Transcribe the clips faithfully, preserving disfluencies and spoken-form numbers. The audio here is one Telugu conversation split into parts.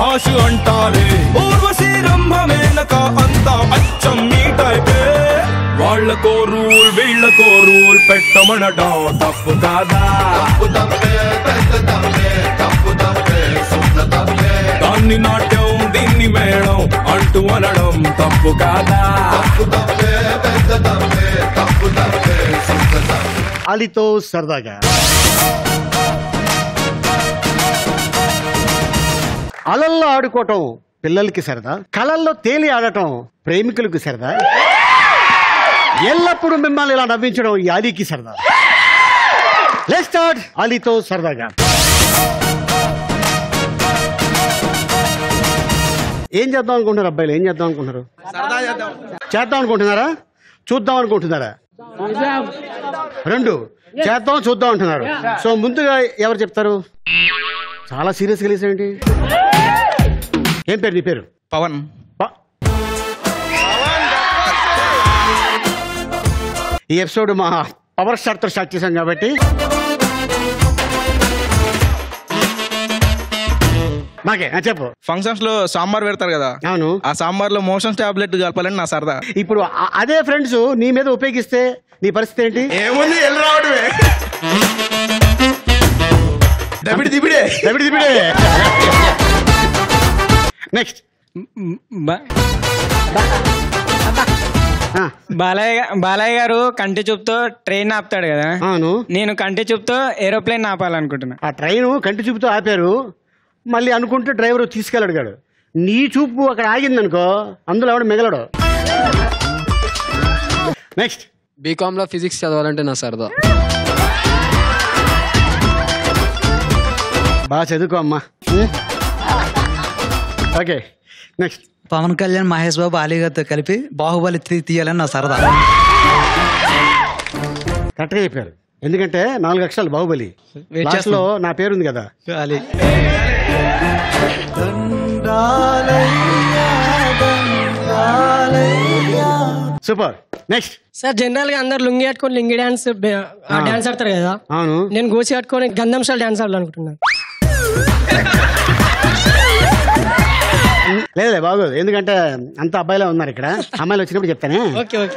భాషు అంటారే ఊర్వశి రంభ మేనక అంతా అచ్చం మీ టైపే వాళ్ళకో రూల్ వీళ్ళకో రూల్ పెట్టమనడా తప్పు కాదా తప్పు తప్పే పెద్ద తప్పే తప్పు తప్పే సున్న తప్పే దాన్ని నాట్యం దీన్ని మేళం అంటూ అనడం తప్పు కాదా తప్పు తప్పే పెద్ద తప్పే తప్పు తప్పే సున్న తప్పే అలితో సరదాగా అలల్లో ఆడుకోవటం పిల్లలకి సరదా, కళల్లో తేలి ఆడటం ప్రేమికులకు సరదా, ఎల్లప్పుడూ మిమ్మల్ని ఇలా నవ్వించడం ఈ ఆలీకి సరదా. లెట్స్ స్టార్ట్ ఆలీతో సరదాగా. ఏం చేద్దాం అనుకుంటున్నారు అబ్బాయిలు? ఏం చేద్దాం అనుకుంటున్నారు? చేద్దాం అనుకుంటున్నారా? చూద్దాం అనుకుంటున్నారా? రెండు చేద్దాం చూద్దాం అంటున్నారు. సో ముందుగా ఎవరు చెప్తారు? చాలా సీరియస్గా లేసేయండి. ఏం పేరు నీ పేరు? పవన్. ఈ ఎపిసోడ్ మా పవర్ స్టార్తో స్టార్ట్ చేశాం కాబట్టి మాకే చెప్పు. ఫంక్షన్స్ లో సాంబార్ పెడతారు కదా? అవును. ఆ సాంబార్ లో మోషన్ టాబ్లెట్ కలపాలని నా సరదా. ఇప్పుడు అదే ఫ్రెండ్స్ నీ మీద ఉపయోగిస్తే నీ పరిస్థితి ఏంటి? ఏముంది, వెళ్ళి రావడమే. నెక్స్ట్ బాలయ్య బాలయ్య గారు కంటి చూపుతో ట్రైన్ ఆపుతాడు కదా? అవును. నేను కంటి చూపుతో ఏరోప్లేన్ ఆపాలనుకుంటున్నా. ఆ ట్రైన్ కంటి చూపుతో ఆపారు, మళ్ళీ అనుకుంటే డ్రైవర్ తీసుకెళ్ళాడు. నీ చూపు అక్కడ ఆగింది అనుకో, అందులో ఎవడు మిగలడు. నెక్స్ట్ బీకామ్ లో ఫిజిక్స్ చదవాలంటే నా సరదా. బాగా చదువుకో అమ్మా. ఓకే నెక్స్ట్ పవన్ కళ్యాణ్ మహేష్ బాబు అలీ గారితో కలిపి బాహుబలి తీయాలని నా సరదా. కరెక్ట్గా చెప్పారు, ఎందుకంటే నాలుగు అక్షరాలు బాహుబలి, లాస్ట్లో నా పేరుంది కదా. సూపర్. నెక్స్ట్ సార్, జనరల్ గా అందరు లుంగి కట్టుకొని లింగి డాన్స్ డాన్స్ ఆడతారు కదా? అవును. నేను గోసి కట్టుకొని గంధం స్టైల్ డాన్స్ ఆడాలనుకుంటున్నాను. లేదు బాగోదు, ఎందుకంటే అంత అబ్బాయిలే ఉన్నారు ఇక్కడ, అమ్మాయిలు వచ్చినప్పుడు చెప్తానే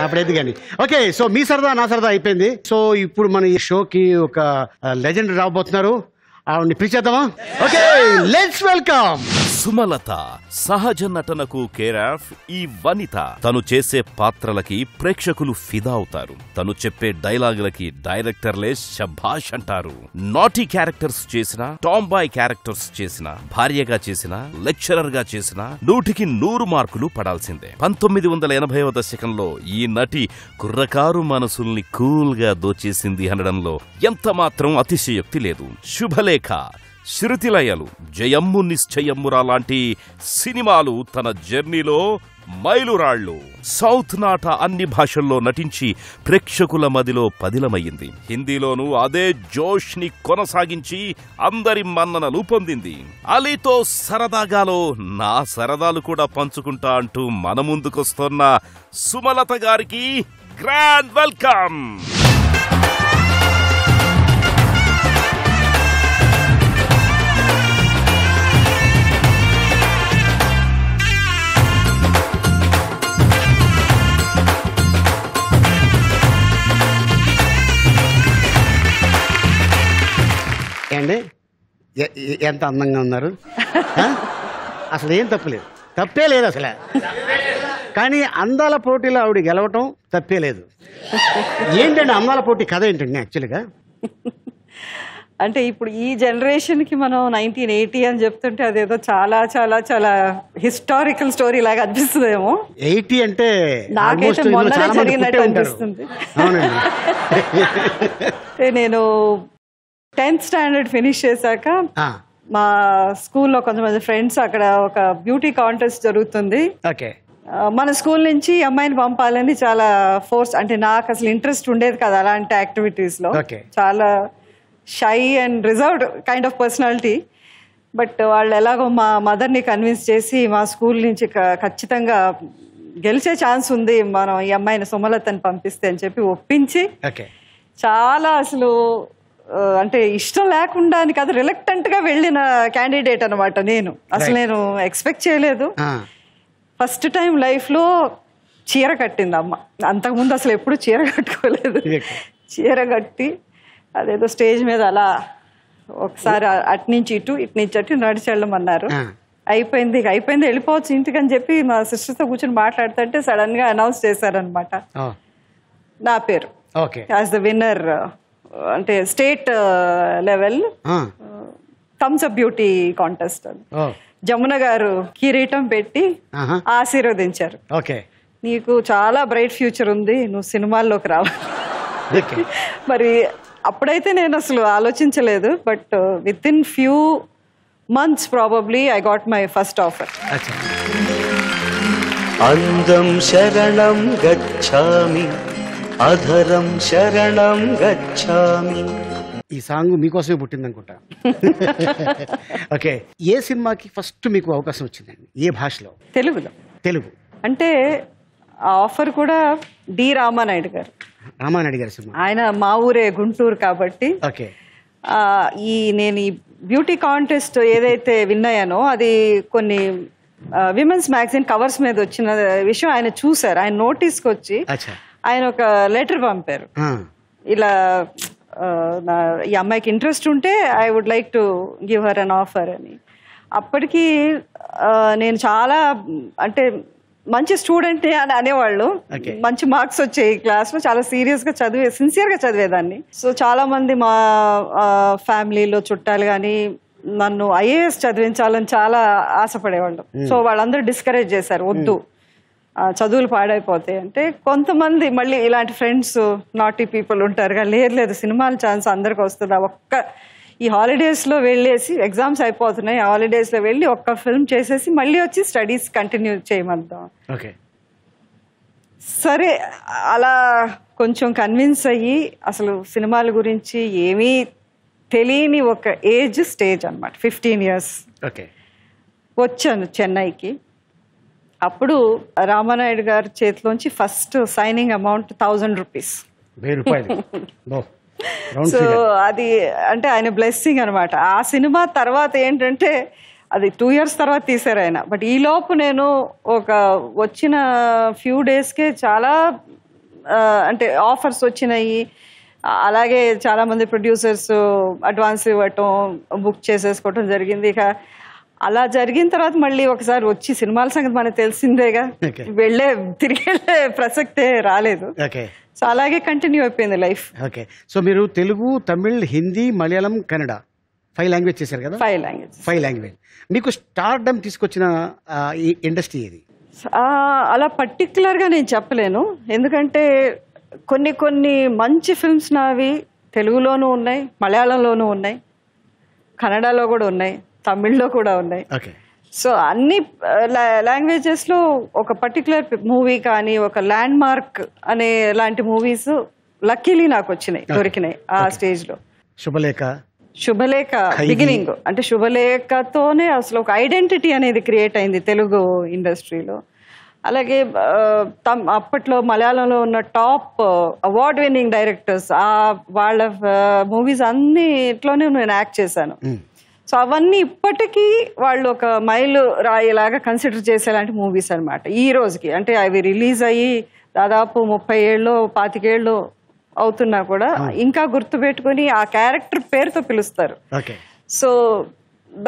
అప్పుడైతే కానీ. ఓకే, సో మీ సరదా నా సరదా అయిపోయింది. సో ఇప్పుడు మన ఈ షోకి ఒక లెజెండ్ రాబోతున్నారు, ఆవిడ్ని పిలిచేద్దామా? Okay, let's welcome Sumalatha. సహజ నటనకు కేరాఫ్ ఈ వనిత. తను చేసే పాత్రలకి ప్రేక్షకులు ఫిదా అవుతారు, తను చెప్పే డైలాగులకి డైరెక్టర్లే శభాష్ అంటారు. నాటీ క్యారెక్టర్స్ చేసిన, టాంబాయ్ క్యారెక్టర్స్ చేసిన, భార్యగా చేసిన, లెక్చరర్ గా చేసిన నూటికి నూరు మార్కులు పడాల్సిందే. పంతొమ్మిది వందల ఎనభైవ దశకంలో ఈ నటి కుర్రకారు మనసుల్ని కూల్ గా దోచేసింది అనడంలో ఎంత మాత్రం అతిశయోక్తి లేదు. శుభలేఖ, శృతిలయలు, జయమ్ము నిశ్చయమ్మురా లాంటి సినిమాలు తన జర్నీలో మైలురాళ్లు. సౌత్ నాట అన్ని భాషల్లో నటించి ప్రేక్షకుల మదిలో పదిలమయ్యింది. హిందీలోనూ అదే జోష్ ని కొనసాగించి అందరి మన్ననలు పొందింది. అలీతో సరదాగాలో నా సరదాలు కూడా పంచుకుంటా అంటూ మన ముందుకొస్తున్న సుమలత గారికి గ్రాండ్ వెల్కమ్. అండి ఎంత అందంగా ఉన్నారు, అసలు ఏం తప్పులేదు, తప్పే లేదు అసలు. కానీ అందాల పోటీలో ఆవిడ గెలవటం తప్పే లేదు. ఏంటండి అందాల పోటీ కథ ఏంటండి యాక్చువల్గా? అంటే ఇప్పుడు ఈ జనరేషన్కి మనం నైన్టీన్ ఎయిటీ అని చెప్తుంటే అదేదో చాలా చాలా చాలా హిస్టారికల్ స్టోరీ లాగా అనిపిస్తుందేమో. ఎయిటీ అంటే నాకైతే మొన్న జరిగినట్టు అనిపిస్తుంది. అంటే నేను టెన్త్ స్టాండర్డ్ ఫినిష్ చేశాక మా స్కూల్లో కొంతమంది ఫ్రెండ్స్ అక్కడ ఒక బ్యూటీ కాంటెస్ట్ జరుగుతుంది. మన స్కూల్ నుంచి అమ్మాయిని పంపాలని చాలా ఫోర్స్. అంటే నాకు అసలు ఇంట్రెస్ట్ ఉండేది కదా అలాంటి యాక్టివిటీస్ లో, చాలా shy and reserved kind of personality. But వాళ్ళు ఎలాగో మా మదర్ని కన్విన్స్ చేసి మా స్కూల్ నుంచి ఖచ్చితంగా గెలిచే ఛాన్స్ ఉంది మనం ఈ అమ్మాయిని సుమలతని పంపిస్తే అని చెప్పి ఒప్పించి, చాలా అసలు అంటే ఇష్టం లేకుండా కాదు, రిలక్టెంట్ గా వెళ్ళిన క్యాండిడేట్ అనమాట నేను. అసలు నేను ఎక్స్పెక్ట్ చేయలేదు. ఫస్ట్ టైం లైఫ్ లో చీర కట్టింది అమ్మ. అంతకుముందు అసలు ఎప్పుడు చీర కట్టుకోలేదు. చీర కట్టి అదేదో స్టేజ్ మీద అలా ఒకసారి అటు నుంచి ఇటు ఇటు నుంచి అటు నడిచి వెళ్ళమన్నారు. అయిపోయింది అయిపోయింది వెళ్ళిపోవచ్చు ఇంటికని చెప్పి మా సిస్టర్తో కూర్చొని మాట్లాడుతుంటే సడన్ గా అనౌన్స్ చేశారనమాట నా పేరు యాజ్ ద విన్నర్. అంటే state level Thums Up beauty contest అని జమున గారు కిరీటం పెట్టి ఆశీర్వదించారు. నీకు చాలా బ్రైట్ ఫ్యూచర్ ఉంది, నువ్వు సినిమాల్లోకి రావాలి. మరి అప్పుడైతే నేను అసలు ఆలోచించలేదు. But with in few months probably I got my first offer. అందం శరణం గచ్ఛామి అధరం శరణం గచ్ఛామి. ఈ సాంగ్ మీకోసమే పుట్టింది అనుకుంటా. ఓకే, ఏ సినిమాకి ఫస్ట్ మీకు అవకాశం వచ్చిందండి? ఏ భాషలో? తెలుగులో. తెలుగు అంటే ఆఫర్ కూడా డి రామానాయుడు గారు. రామానాయుడు గారు సినిమా, ఆయన మా ఊరే గుంటూరు కాబట్టి. ఓకే, ఈ నేను ఈ బ్యూటీ కాంటెస్ట్ ఏదైతే విన్ అయ్యానో అది కొన్ని విమెన్స్ మ్యాగజైన్ కవర్స్ మీద వచ్చిన విషయం ఆయన చూసారు. ఆయన నోటీస్కి వచ్చి ఆయన ఒక లెటర్ పంపారు, ఇలా ఈ అమ్మాయికి ఇంట్రెస్ట్ ఉంటే I would like to give her an offer అని. అప్పటికి నేను చాలా అంటే మంచి స్టూడెంట్ అని అనేవాళ్ళు. మంచి మార్క్స్ వచ్చాయి క్లాస్లో, చాలా సీరియస్గా చదివే సిన్సియర్గా చదివేదాన్ని. సో చాలామంది మా ఫ్యామిలీలో చుట్టాలు కానీ నన్ను ఐఏఎస్ చదివించాలని చాలా ఆశపడేవాళ్ళు. సో వాళ్ళందరూ డిస్కరేజ్ చేశారు, వద్దు చదువులు పాడైపోతాయి అంటే. కొంతమంది మళ్ళీ ఇలాంటి ఫ్రెండ్స్ నాటీ పీపుల్ ఉంటారుగా, లేదు లేదు సినిమాల ఛాన్స్ అందరికి వస్తుందా, ఒక్క ఈ హాలిడేస్లో వెళ్ళేసి ఎగ్జామ్స్ అయిపోతున్నాయి, హాలిడేస్లో వెళ్ళి ఒక్క ఫిల్మ్ చేసేసి మళ్ళీ వచ్చి స్టడీస్ కంటిన్యూ చేయమందాం. ఓకే సరే, అలా కొంచెం కన్విన్స్ అయ్యి అసలు సినిమాల గురించి ఏమీ తెలియని ఒక ఏజ్ స్టేజ్ అనమాట, ఫిఫ్టీన్ ఇయర్స్ ఓకే వచ్చాను చెన్నైకి. అప్పుడు రామానాయుడు గారి చేతిలోంచి first signing amount thousand rupees. So అది అంటే ఆయన బ్లెస్సింగ్ అనమాట. ఆ సినిమా తర్వాత ఏంటంటే అది టూ ఇయర్స్ తర్వాత తీశారు ఆయన. బట్ ఈ లోపు నేను ఒక వచ్చిన ఫ్యూ డేస్కే చాలా అంటే ఆఫర్స్ వచ్చినాయి. అలాగే చాలామంది ప్రొడ్యూసర్స్ అడ్వాన్స్ ఇవ్వటం, బుక్ చేసేసుకోవటం జరిగింది. ఇక అలా జరిగిన తర్వాత మళ్ళీ ఒకసారి వచ్చి సినిమాల సంగతి మనకు తెలిసిందేగా, వెళ్ళే తిరిగి వెళ్ళే ప్రసక్తే రాలేదు. సో అలాగే కంటిన్యూ అయిపోయింది లైఫ్. ఓకే, సో మీరు తెలుగు, తమిళ్, హిందీ, మలయాళం, కన్నడ ఫైవ్ లాంగ్వేజ్ చేశారు కదా? Five language. ఫైవ్ లాంగ్వేజ్ మీకు స్టార్డమ్ తీసుకొచ్చిన ఈ ఇండస్ట్రీ ఏది? అలా పర్టికులర్గా నేను చెప్పలేను, ఎందుకంటే కొన్ని కొన్ని మంచి ఫిల్మ్స్ నావి తెలుగులోనూ ఉన్నాయి, మలయాళంలోనూ ఉన్నాయి, కన్నడలో కూడా ఉన్నాయి, తమిళ్లో కూడా ఉన్నాయి. సో అన్ని లాంగ్వేజెస్లో ఒక పర్టికులర్ మూవీ కానీ ఒక ల్యాండ్ మార్క్ అనే లాంటి మూవీస్ లక్కీలీ నాకు వచ్చినాయి, దొరికినాయి ఆ స్టేజ్లో. శుభలేఖ శుభలేఖ బిగినింగ్ అంటే శుభలేఖతోనే అసలు ఒక ఐడెంటిటీ అనేది క్రియేట్ అయింది తెలుగు ఇండస్ట్రీలో. అలాగే తమ్ అప్పట్లో మలయాళంలో ఉన్న టాప్ అవార్డ్ విన్నింగ్ డైరెక్టర్స్ ఆ వాళ్ళ మూవీస్ అన్నిట్లోనే నేను యాక్ట్ చేశాను. సో అవన్నీ ఇప్పటికీ వాళ్ళు ఒక మైలు రాయేలాగా కన్సిడర్ చేసేలాంటి మూవీస్ అనమాట ఈ రోజుకి. అంటే అవి రిలీజ్ అయ్యి దాదాపు ముప్పై ఏళ్ళు పాతికేళ్ళు అవుతున్నా కూడా ఇంకా గుర్తుపెట్టుకుని ఆ క్యారెక్టర్ పేరుతో పిలుస్తారు. సో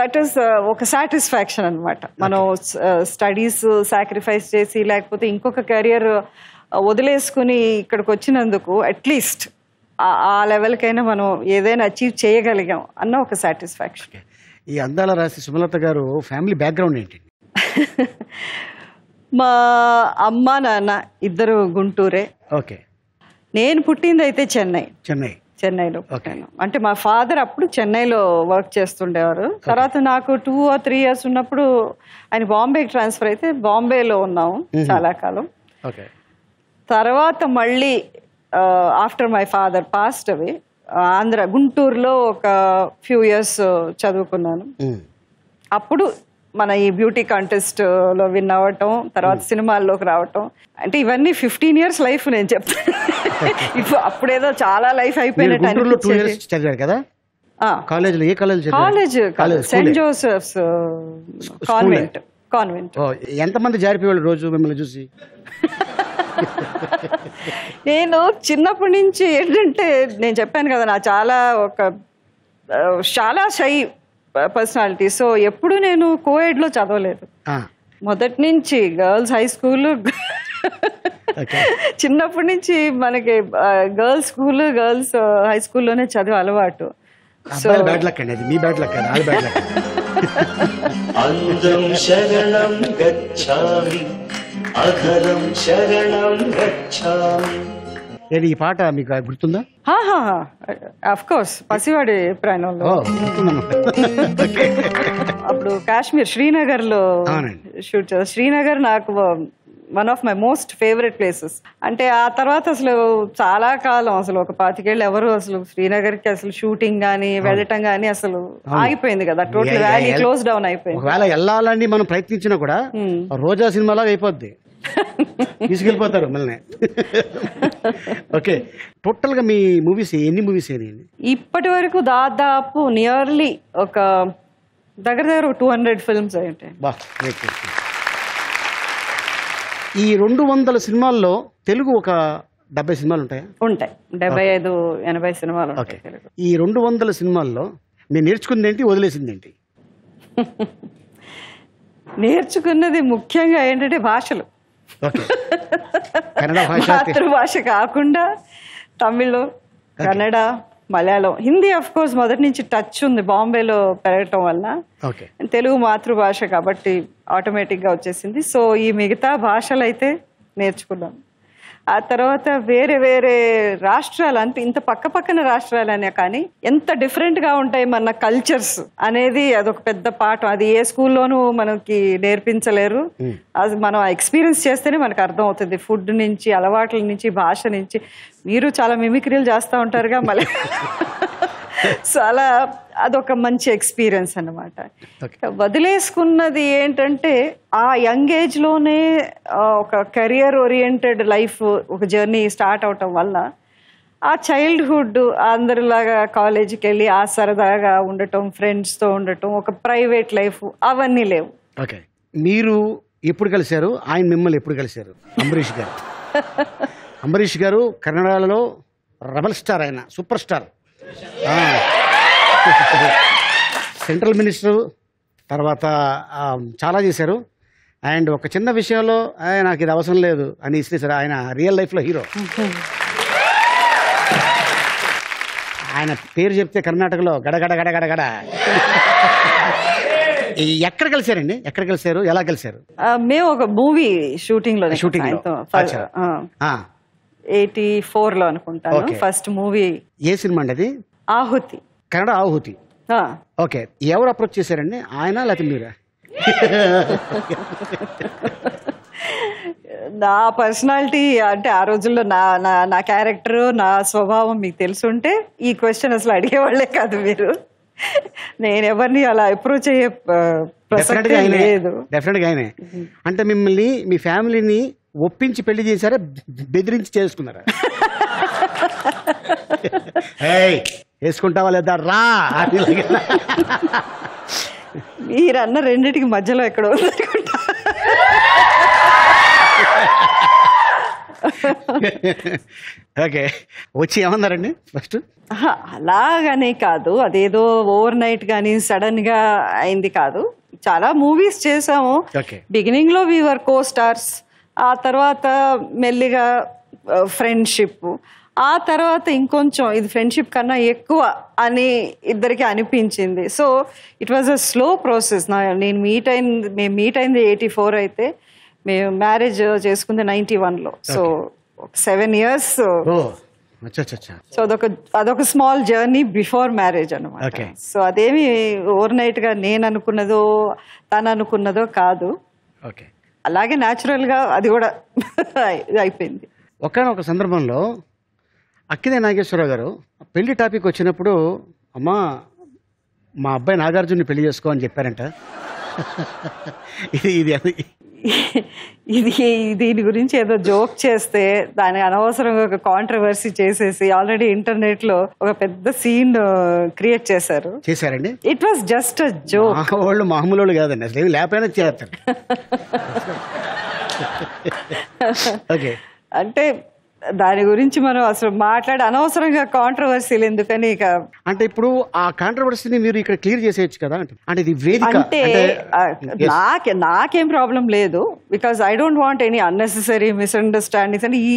దట్ ఈస్ ఒక సాటిస్ఫాక్షన్ అనమాట. మనం స్టడీస్ సాక్రిఫైస్ చేసి లేకపోతే ఇంకొక కెరియర్ వదిలేసుకుని ఇక్కడికి వచ్చినందుకు అట్లీస్ట్ ఆ లెవెల్కైనా మనం ఏదైనా అచీవ్ చేయగలిగాం అన్న ఒక సాటిస్ఫాక్షన్. ఈ అందాల రాసి సుమలత గారు ఫ్యామిలీ బ్యాక్గ్రౌండ్ ఏంటి? మా అమ్మ నాన్న ఇద్దరు గుంటూరే. ఓకే, నేను పుట్టింది అయితే చెన్నై. చెన్నై చెన్నైలో పుట్టాను. అంటే మా ఫాదర్ అప్పుడు చెన్నైలో వర్క్ చేస్తుండేవారు. తర్వాత నాకు టూ ఆర్ త్రీ ఇయర్స్ ఉన్నప్పుడు ఆయన బాంబేకి ట్రాన్స్ఫర్ అయితే బాంబేలో ఉన్నాము చాలా కాలం. తర్వాత మళ్ళీ after my father passed away Andhra గుంటూరులో ఒక ఫ్యూ ఇయర్స్ చదువుకున్నాను. అప్పుడు మన ఈ బ్యూటీ కాంటెస్ట్లో విన్ అవ్వటం, తర్వాత సినిమాల్లోకి రావటం, అంటే ఇవన్నీ ఫిఫ్టీన్ ఇయర్స్ లైఫ్ నేను చెప్తాను. ఇప్పుడు అప్పుడేదో చాలా లైఫ్ అయిపోయినట్టు. College Saint Joseph's convent. Convent ఎంతమంది జారిపోయేవాళ్ళు రోజు మిమ్మల్ని చూసి? నేను చిన్నప్పటి నుంచి ఏంటంటే, నేను చెప్పాను కదా నా చాలా ఒక చాలా షై పర్సనాలిటీ. సో ఎప్పుడు నేను కోఎడ్లో చదవలేదు, మొదటి నుంచి గర్ల్స్ హై స్కూల్, చిన్నప్పటి నుంచి మనకి గర్ల్స్ స్కూల్ గర్ల్స్ హై స్కూల్లోనే చదివే అలవాటు. సో బ్యాడ్ లక్ అండి, మీ బ్యాడ్ లక్ అండి, బ్యాడ్ లక్. అందం శరణం గచ్ఛామి అధరం శరణం గచ్ఛామి. ఏది ఈ పాట మీకు గుర్తుందా? హా హా హా, ఆఫ్ కోర్స్, పసివాడి ప్రాణంలో. అప్పుడు కాశ్మీర్ శ్రీనగర్లో షూట్ చేస్తా. శ్రీనగర్ నాకు one of my most favourite places. అంటే ఆ తర్వాత అసలు చాలా కాలం, అసలు ఒక పాతికేళ్ళు ఎవరు అసలు శ్రీనగర్కి అసలు షూటింగ్ కానీ వెళ్ళటం కానీ అసలు ఆగిపోయింది కదా, టోటల్ వ్యాలీ క్లోజ్ డౌన్ అయిపోయింది. ఒకవేళ వెళ్ళాలని మనం ప్రయత్నించినా కూడా రోజా సినిమాలో అయిపోద్ది, తీసుకెళ్ళిపోతారు మళ్ళీ. ఓకే, టోటల్గా మీ మూవీస్ ఎన్ని మూవీస్ ఏనండి ఇప్పటి వరకు? దాదాపు నియర్లీ ఒక దగ్గర దగ్గర టూ హండ్రెడ్ ఫిల్మ్స్ అయి ఉంటాయి. ఈ రెండు వందల సినిమాల్లో తెలుగు ఒక డెబ్బై సినిమాలు ఉంటాయా? ఉంటాయి, డెబ్బై ఐదు ఎనభై సినిమాలు. ఓకే, ఈ రెండు వందల సినిమాల్లో నేను నేర్చుకుంది ఏంటి, వదిలేసింది ఏంటి? నేర్చుకున్నది ముఖ్యంగా ఏంటంటే భాషలు. మాతృభాష కాకుండా తమిళ్, కన్నడ, మలయాళం, హిందీ అఫ్ కోర్స్ మొదటి నుంచి టచ్ ఉంది బాంబేలో పెరగటం వల్ల. తెలుగు మాతృభాష కాబట్టి ఆటోమేటిక్గా వచ్చేసింది. సో ఈ మిగతా భాషలు అయితే నేర్చుకున్నాను. ఆ తర్వాత వేరే వేరే రాష్ట్రాలు, అంటే ఇంత పక్క పక్కన రాష్ట్రాలనే కానీ ఎంత డిఫరెంట్గా ఉంటాయి మన కల్చర్స్ అనేది అదొక పెద్ద పాఠం. అది ఏ స్కూల్లోనూ మనకి నేర్పించలేరు, అది మనం ఎక్స్పీరియన్స్ చేస్తేనే మనకు అర్థం అవుతుంది. ఫుడ్ నుంచి, అలవాట్ల నుంచి, భాష నుంచి. మీరు చాలా మిమిక్రీలు చేస్తూ ఉంటారుగా మళ్ళీ, సో అలా అదొక మంచి ఎక్స్పీరియన్స్ అన్నమాట. వదిలేసుకున్నది ఏంటంటే ఆ యంగ్ ఏజ్లోనే ఒక కెరియర్ ఓరియంటెడ్ లైఫ్ ఒక జర్నీ స్టార్ట్ అవటం వల్ల ఆ చైల్డ్హుడ్ అందరిలాగా కాలేజీకి వెళ్ళి ఆ సరదాగా ఉండటం, ఫ్రెండ్స్తో ఉండటం, ఒక ప్రైవేట్ లైఫ్ అవన్నీ లేవు. ఓకే, మీరు ఎప్పుడు కలిశారు? ఆయన మిమ్మల్ని ఎప్పుడు కలిశారు? అంబరీష్ గారు. అంబరీష్ గారు కన్నడలో రెబల్ స్టార్, ఆయన సూపర్ స్టార్, సెంట్రల్ మినిస్టర్, తర్వాత చాలా చేశారు. అండ్ ఒక చిన్న విషయంలో నాకు ఇది అవసరం లేదు అని ఇచ్చేసారు. ఆయన రియల్ లైఫ్లో హీరో. ఆయన పేరు చెప్తే కర్ణాటకలో గడగడ గడగడ గడ. ఎక్కడ కలిశారండి? ఎక్కడ కలిశారు? ఎలా కలిశారు? మేము ఒక మూవీ షూటింగ్లో షూటింగ్ ఎయిటీ ఫోర్ లో అనుకుంటాను ఫస్ట్ మూవీ. ఏ సినిమా అండి అది? ఆహుతి, కన్నడ ఆహుతి. ఓకే, ఎవరు అప్రోచ్ చేశారండి, ఆయన లేకపోతే మీరా? నా పర్సనాలిటీ అంటే ఆ రోజుల్లో నా నా క్యారెక్టర్, నా స్వభావం మీకు తెలుసుంటే ఈ క్వశ్చన్ అసలు అడిగేవాళ్లే కాదు మీరు. నేను ఎవరిని అలా అప్రోచ్ అయ్యే ప్రసక్తి లేదు. డెఫినెట్గా ఆయనే. అంటే మిమ్మల్ని మీ ఫ్యామిలీని ఒప్పించి పెళ్లి చేశారా, బెదిరించి చేసుకున్నారా? వేసుకుంటావా లేదా రా, మీరన్న రెండింటికి మధ్యలో ఎక్కడో అనుకుంటా. ఓకే, వచ్చి ఏమన్నారండి ఫస్ట్? అలాగనే కాదు, అదేదో ఓవర్ నైట్ కానీ సడన్ గా అయింది కాదు. చాలా మూవీస్ చేసాము. బిగినింగ్ లో వి వర్ కో స్టార్స్, ఆ తర్వాత మెల్లిగా ఫ్రెండ్షిప్, ఆ తర్వాత ఇంకొంచెం ఇది ఫ్రెండ్షిప్ కన్నా ఎక్కువ అని ఇద్దరికి అనిపించింది. So it was a slow process. నా నేను మీట్ అయింది మేము మీట్ అయింది ఎయిటీ ఫోర్ అయితే మేము మ్యారేజ్ చేసుకుంది నైంటీ వన్లో. So seven years. సో అదొక అదొక స్మాల్ జర్నీ బిఫోర్ మ్యారేజ్ అనమాట. సో అదేమి ఓవర్ నైట్గా నేను అనుకున్నదో తను అనుకున్నదో కాదు, అలాగే న్యాచురల్గా అది కూడా అయిపోయింది. ఒకనొక సందర్భంలో అక్కినే నాగేశ్వరరావు గారు పెళ్లి టాపిక్ వచ్చినప్పుడు, అమ్మ మా అబ్బాయి నాగార్జున్ని పెళ్లి చేసుకో అని చెప్పారంట. ఇది దీని గురించి ఏదో జోక్ చేస్తే దాని అనవసరంగా ఒక కాంట్రవర్సీ చేసేసి ఆల్రెడీ ఇంటర్నెట్ లో ఒక పెద్ద సీన్ క్రియేట్ చేశారు చేశారండి. It was just a joke. వాళ్ళు మామూలు వాళ్ళు కాదండి, అసలు లేకపోయినా చేస్తారు. ఓకే, అంటే దాని గురించి మనం అసలు మాట్లాడే అనవసరంగా కాంట్రవర్సీలు ఎందుకని. ఇక అంటే ఇప్పుడు ఆ కాంట్రవర్సీని మీరు ఇక్కడ క్లియర్ చేసేయచ్చు కదా. అంటే అంటే నాకే నాకేం ప్రాబ్లం లేదు, because I don't want any unnecessary misunderstandings. అంటే ఈ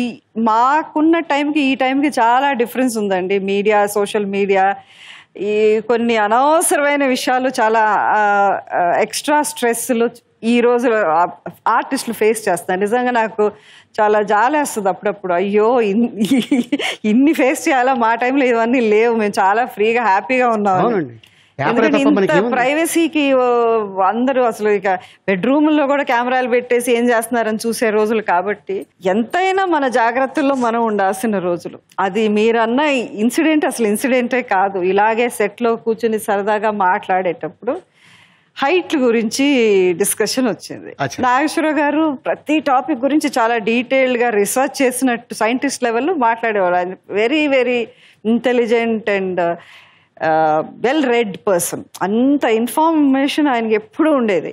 మాకున్న టైంకి ఈ టైంకి చాలా డిఫరెన్స్ ఉందండి. మీడియా, సోషల్ మీడియా, ఈ కొన్ని అనవసరమైన విషయాలు చాలా ఎక్స్ట్రా స్ట్రెస్లు ఈ రోజు ఆర్టిస్టులు ఫేస్ చేస్తున్నారు. నిజంగా నాకు చాలా జాలేస్తుంది అప్పుడప్పుడు, అయ్యో ఇన్ని ఫేస్ చేయాలా. మా టైంలో ఇవన్నీ లేవు, మేము చాలా ఫ్రీగా హ్యాపీగా ఉన్నాము. ఎందుకంటే ఇంత ప్రైవసీకి అందరూ అసలు ఇక బెడ్రూమ్లో కూడా కెమెరాలు పెట్టేసి ఏం చేస్తున్నారని చూసే రోజులు కాబట్టి ఎంతైనా మన జాగ్రత్తల్లో మనం ఉండాల్సిన రోజులు. అది మీరన్న ఇన్సిడెంట్ అసలు ఇన్సిడెంటే కాదు. ఇలాగే సెట్లో కూర్చుని సరదాగా మాట్లాడేటప్పుడు హైట్ గురించి డిస్కషన్ వచ్చింది. నాగేశ్వరరావు గారు ప్రతి టాపిక్ గురించి చాలా డీటెయిల్డ్గా రీసెర్చ్ చేసినట్టు సైంటిస్ట్ లెవెల్లో మాట్లాడేవారు. ఆయన very very intelligent and well read person. అంత ఇన్ఫర్మేషన్ ఆయనకి ఎప్పుడూ ఉండేది.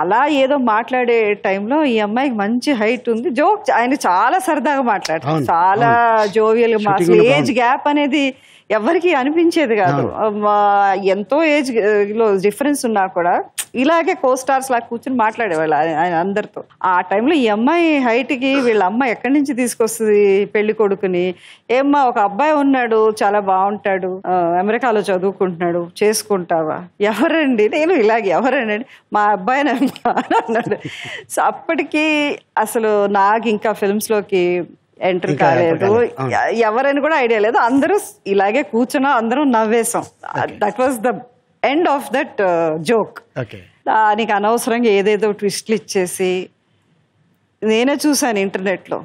అలా ఏదో మాట్లాడే టైంలో ఈ అమ్మాయికి మంచి హైట్ ఉంది, జోక్ ఆయన చాలా సరదాగా మాట్లాడతారు, చాలా జోవియల్గా మాట్లాడు. ఏజ్ గ్యాప్ అనేది ఎవరికి అనిపించేది కాదు. ఎంతో ఏజ్ లో డిఫరెన్స్ ఉన్నా కూడా ఇలాగే కో స్టార్స్ లాగా కూర్చొని మాట్లాడేవాళ్ళు ఆయన అందరితో. ఆ టైంలో ఈ అమ్మాయి హైట్కి వీళ్ళ అమ్మ ఎక్కడి నుంచి తీసుకొస్తుంది పెళ్లి కొడుకుని. ఏమ్మా ఒక అబ్బాయి ఉన్నాడు చాలా బాగుంటాడు, అమెరికాలో చదువుకుంటున్నాడు, చేసుకుంటావా? ఎవరండి? నేను ఇలాగే ఎవరండి? మా అబ్బాయిని అన్నాడు. సో అప్పటికి అసలు నాకు ఇంకా ఫిల్మ్స్లోకి ఎంటర్ కాలేదు, ఎవరైనా కూడా ఐడియా లేదు. అందరూ ఇలాగే కూర్చున్నా అందరూ నవ్వేసాం. That was the end of that joke. దానికి అనవసరంగా ఏదేదో ట్విస్ట్లు ఇచ్చేసి నేనే చూశాను ఇంటర్నెట్లో,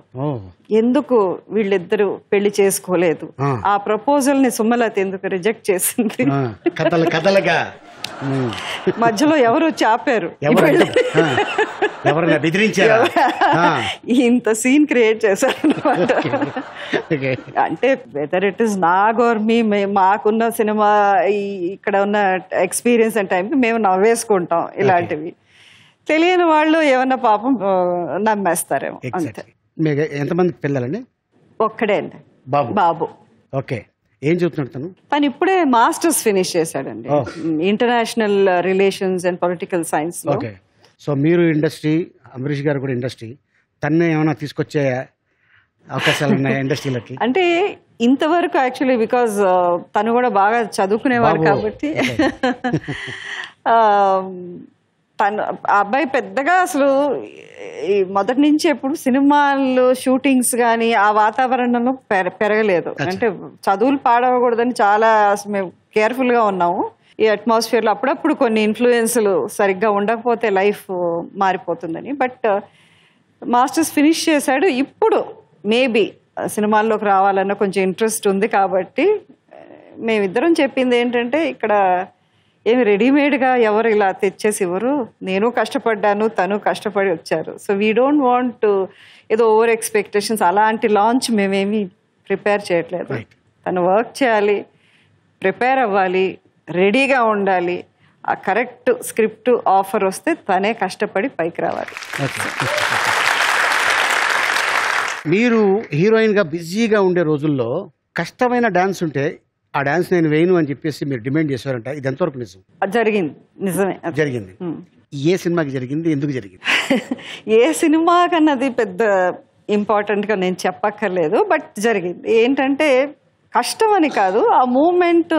ఎందుకు వీళ్ళిద్దరూ పెళ్లి చేసుకోలేదు, ఆ ప్రపోజల్ ని సుమలత ఎందుకు రిజెక్ట్ చేసింది, మధ్యలో ఎవరు చాపారు, ఇంత సీన్ క్రియేట్ చేశారు అనమాట. అంటే whether it is Nag or me, మాకున్న సినిమా ఇక్కడ ఉన్న ఎక్స్పీరియన్స్ అండ్ టైంకి మేము నవ్వేసుకుంటాం. ఇలాంటివి తెలియని వాళ్ళు ఏమన్నా పాపం నమ్మేస్తారేమో. ఎంతమంది పిల్లలండి? ఒక్కడే అండి, బాబు. ఓకే, ఏం చెప్తున్నాడు? తను ఇప్పుడే మాస్టర్స్ ఫినిష్ చేశాడండి, international relations and political science. Okay, so మీరు ఇండస్ట్రీ, అంబరీష్ గారు కూడా ఇండస్ట్రీ, తన్నే ఏమైనా తీసుకొచ్చే అవకాశాలు ఉన్నాయా ఇండస్ట్రీలోకి? అంటే ఇంతవరకు యాక్చువల్లీ బికాజ్ తను కూడా బాగా చదువుకునేవాడు కాబట్టి తను ఆ అబ్బాయి పెద్దగా అసలు మొదటి నుంచి ఎప్పుడు సినిమాలు షూటింగ్స్ కానీ ఆ వాతావరణంలో పెర పెరగలేదు అంటే చదువులు పాడవకూడదని చాలా అసలు మేము కేర్ఫుల్గా ఉన్నాము. ఈ అట్మాస్ఫియర్లో అప్పుడప్పుడు కొన్ని ఇన్ఫ్లుయెన్స్లు సరిగ్గా ఉండకపోతే లైఫ్ మారిపోతుందని. బట్ మాస్టర్స్ ఫినిష్ చేశాడు, ఇప్పుడు మేబీ సినిమాల్లోకి రావాలన్న కొంచెం ఇంట్రెస్ట్ ఉంది కాబట్టి మేమిద్దరం చెప్పింది ఏంటంటే ఇక్కడ ఏమి రెడీమేడ్గా ఎవరు ఇలా తెచ్చేసి ఇవ్వరు, నేను కష్టపడ్డాను తను కష్టపడి వచ్చారు. సో వీ డోంట్ వాంట్ ఏదో ఓవర్ ఎక్స్పెక్టేషన్స్, అలాంటి లాంచ్ మేమేమి ప్రిపేర్ చేయట్లేదు. తను వర్క్ చేయాలి, ప్రిపేర్ అవ్వాలి, రెడీగా ఉండాలి. ఆ కరెక్ట్ స్క్రిప్ట్ ఆఫర్ వస్తే తనే కష్టపడి పైకి రావాలి. మీరు హీరోయిన్గా బిజీగా ఉండే రోజుల్లో కష్టమైన డాన్స్ ఉంటే ఆ డాన్స్ నేను వేయను అని చెప్పేసి మీరు డిమాండ్ చేశారంట, ఇది ఎంతవరకు నిజం? జరిగింది, నిజమే జరిగింది. ఏ సినిమాకి జరిగింది, ఎందుకు జరిగింది? ఏ సినిమాకి అన్నది పెద్ద ఇంపార్టెంట్గా నేను చెప్పక్కర్లేదు, బట్ జరిగింది. ఏంటంటే కష్టం అని కాదు, ఆ మూమెంట్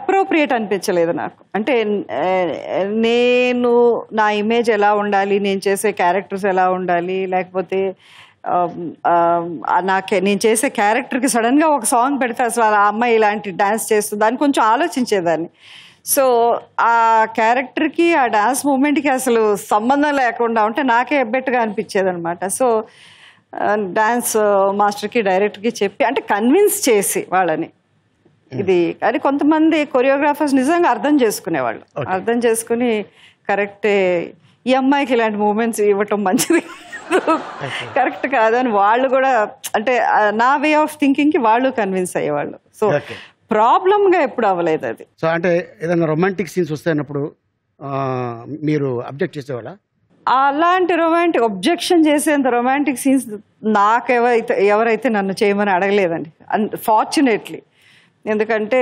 అప్రోప్రియేట్ అనిపించలేదు నాకు. అంటే నేను నా ఇమేజ్ ఎలా ఉండాలి, నేను చేసే క్యారెక్టర్స్ ఎలా ఉండాలి, లేకపోతే నాకే నేను చేసే క్యారెక్టర్కి సడన్గా ఒక సాంగ్ పెడితే అసలు ఆ అమ్మాయి ఇలాంటి డ్యాన్స్ చేస్తుంది దాన్ని కొంచెం ఆలోచించేదాన్ని. సో ఆ క్యారెక్టర్కి ఆ డ్యాన్స్ మూమెంట్కి అసలు సంబంధం లేకుండా ఉంటే నాకే ఎబ్బెట్టుగా అనిపించేది అనమాట. సో డ్యాన్స్ మాస్టర్కి డైరెక్టర్కి చెప్పి అంటే కన్విన్స్ చేసి వాళ్ళని ఇది. కానీ కొంతమంది కొరియోగ్రాఫర్స్ నిజంగా అర్థం చేసుకునేవాళ్ళు, అర్థం చేసుకుని కరెక్టే ఈ అమ్మాయికి ఇలాంటి మూమెంట్స్ ఇవ్వటం మంచిది కరెక్ట్ కాదు అని వాళ్ళు కూడా అంటే నా వే ఆఫ్ థింకింగ్కి వాళ్ళు కన్విన్స్ అయ్యేవాళ్ళు. సో ప్రాబ్లంగా ఎప్పుడు అవ్వలేదు అది. సో అంటే ఏదైనా రొమాంటిక్ సీన్స్ వస్తాయినప్పుడు మీరు అబ్జెక్ట్ చేసేవాళ్ళ? అలాంటి రొమాంటిక్ అబ్జెక్షన్ చేసేంత రొమాంటిక్ సీన్స్ నాకు ఎవరైతే ఎవరైతే నన్ను చేయమని అడగలేదండి ఫార్చునేట్లీ. ఎందుకంటే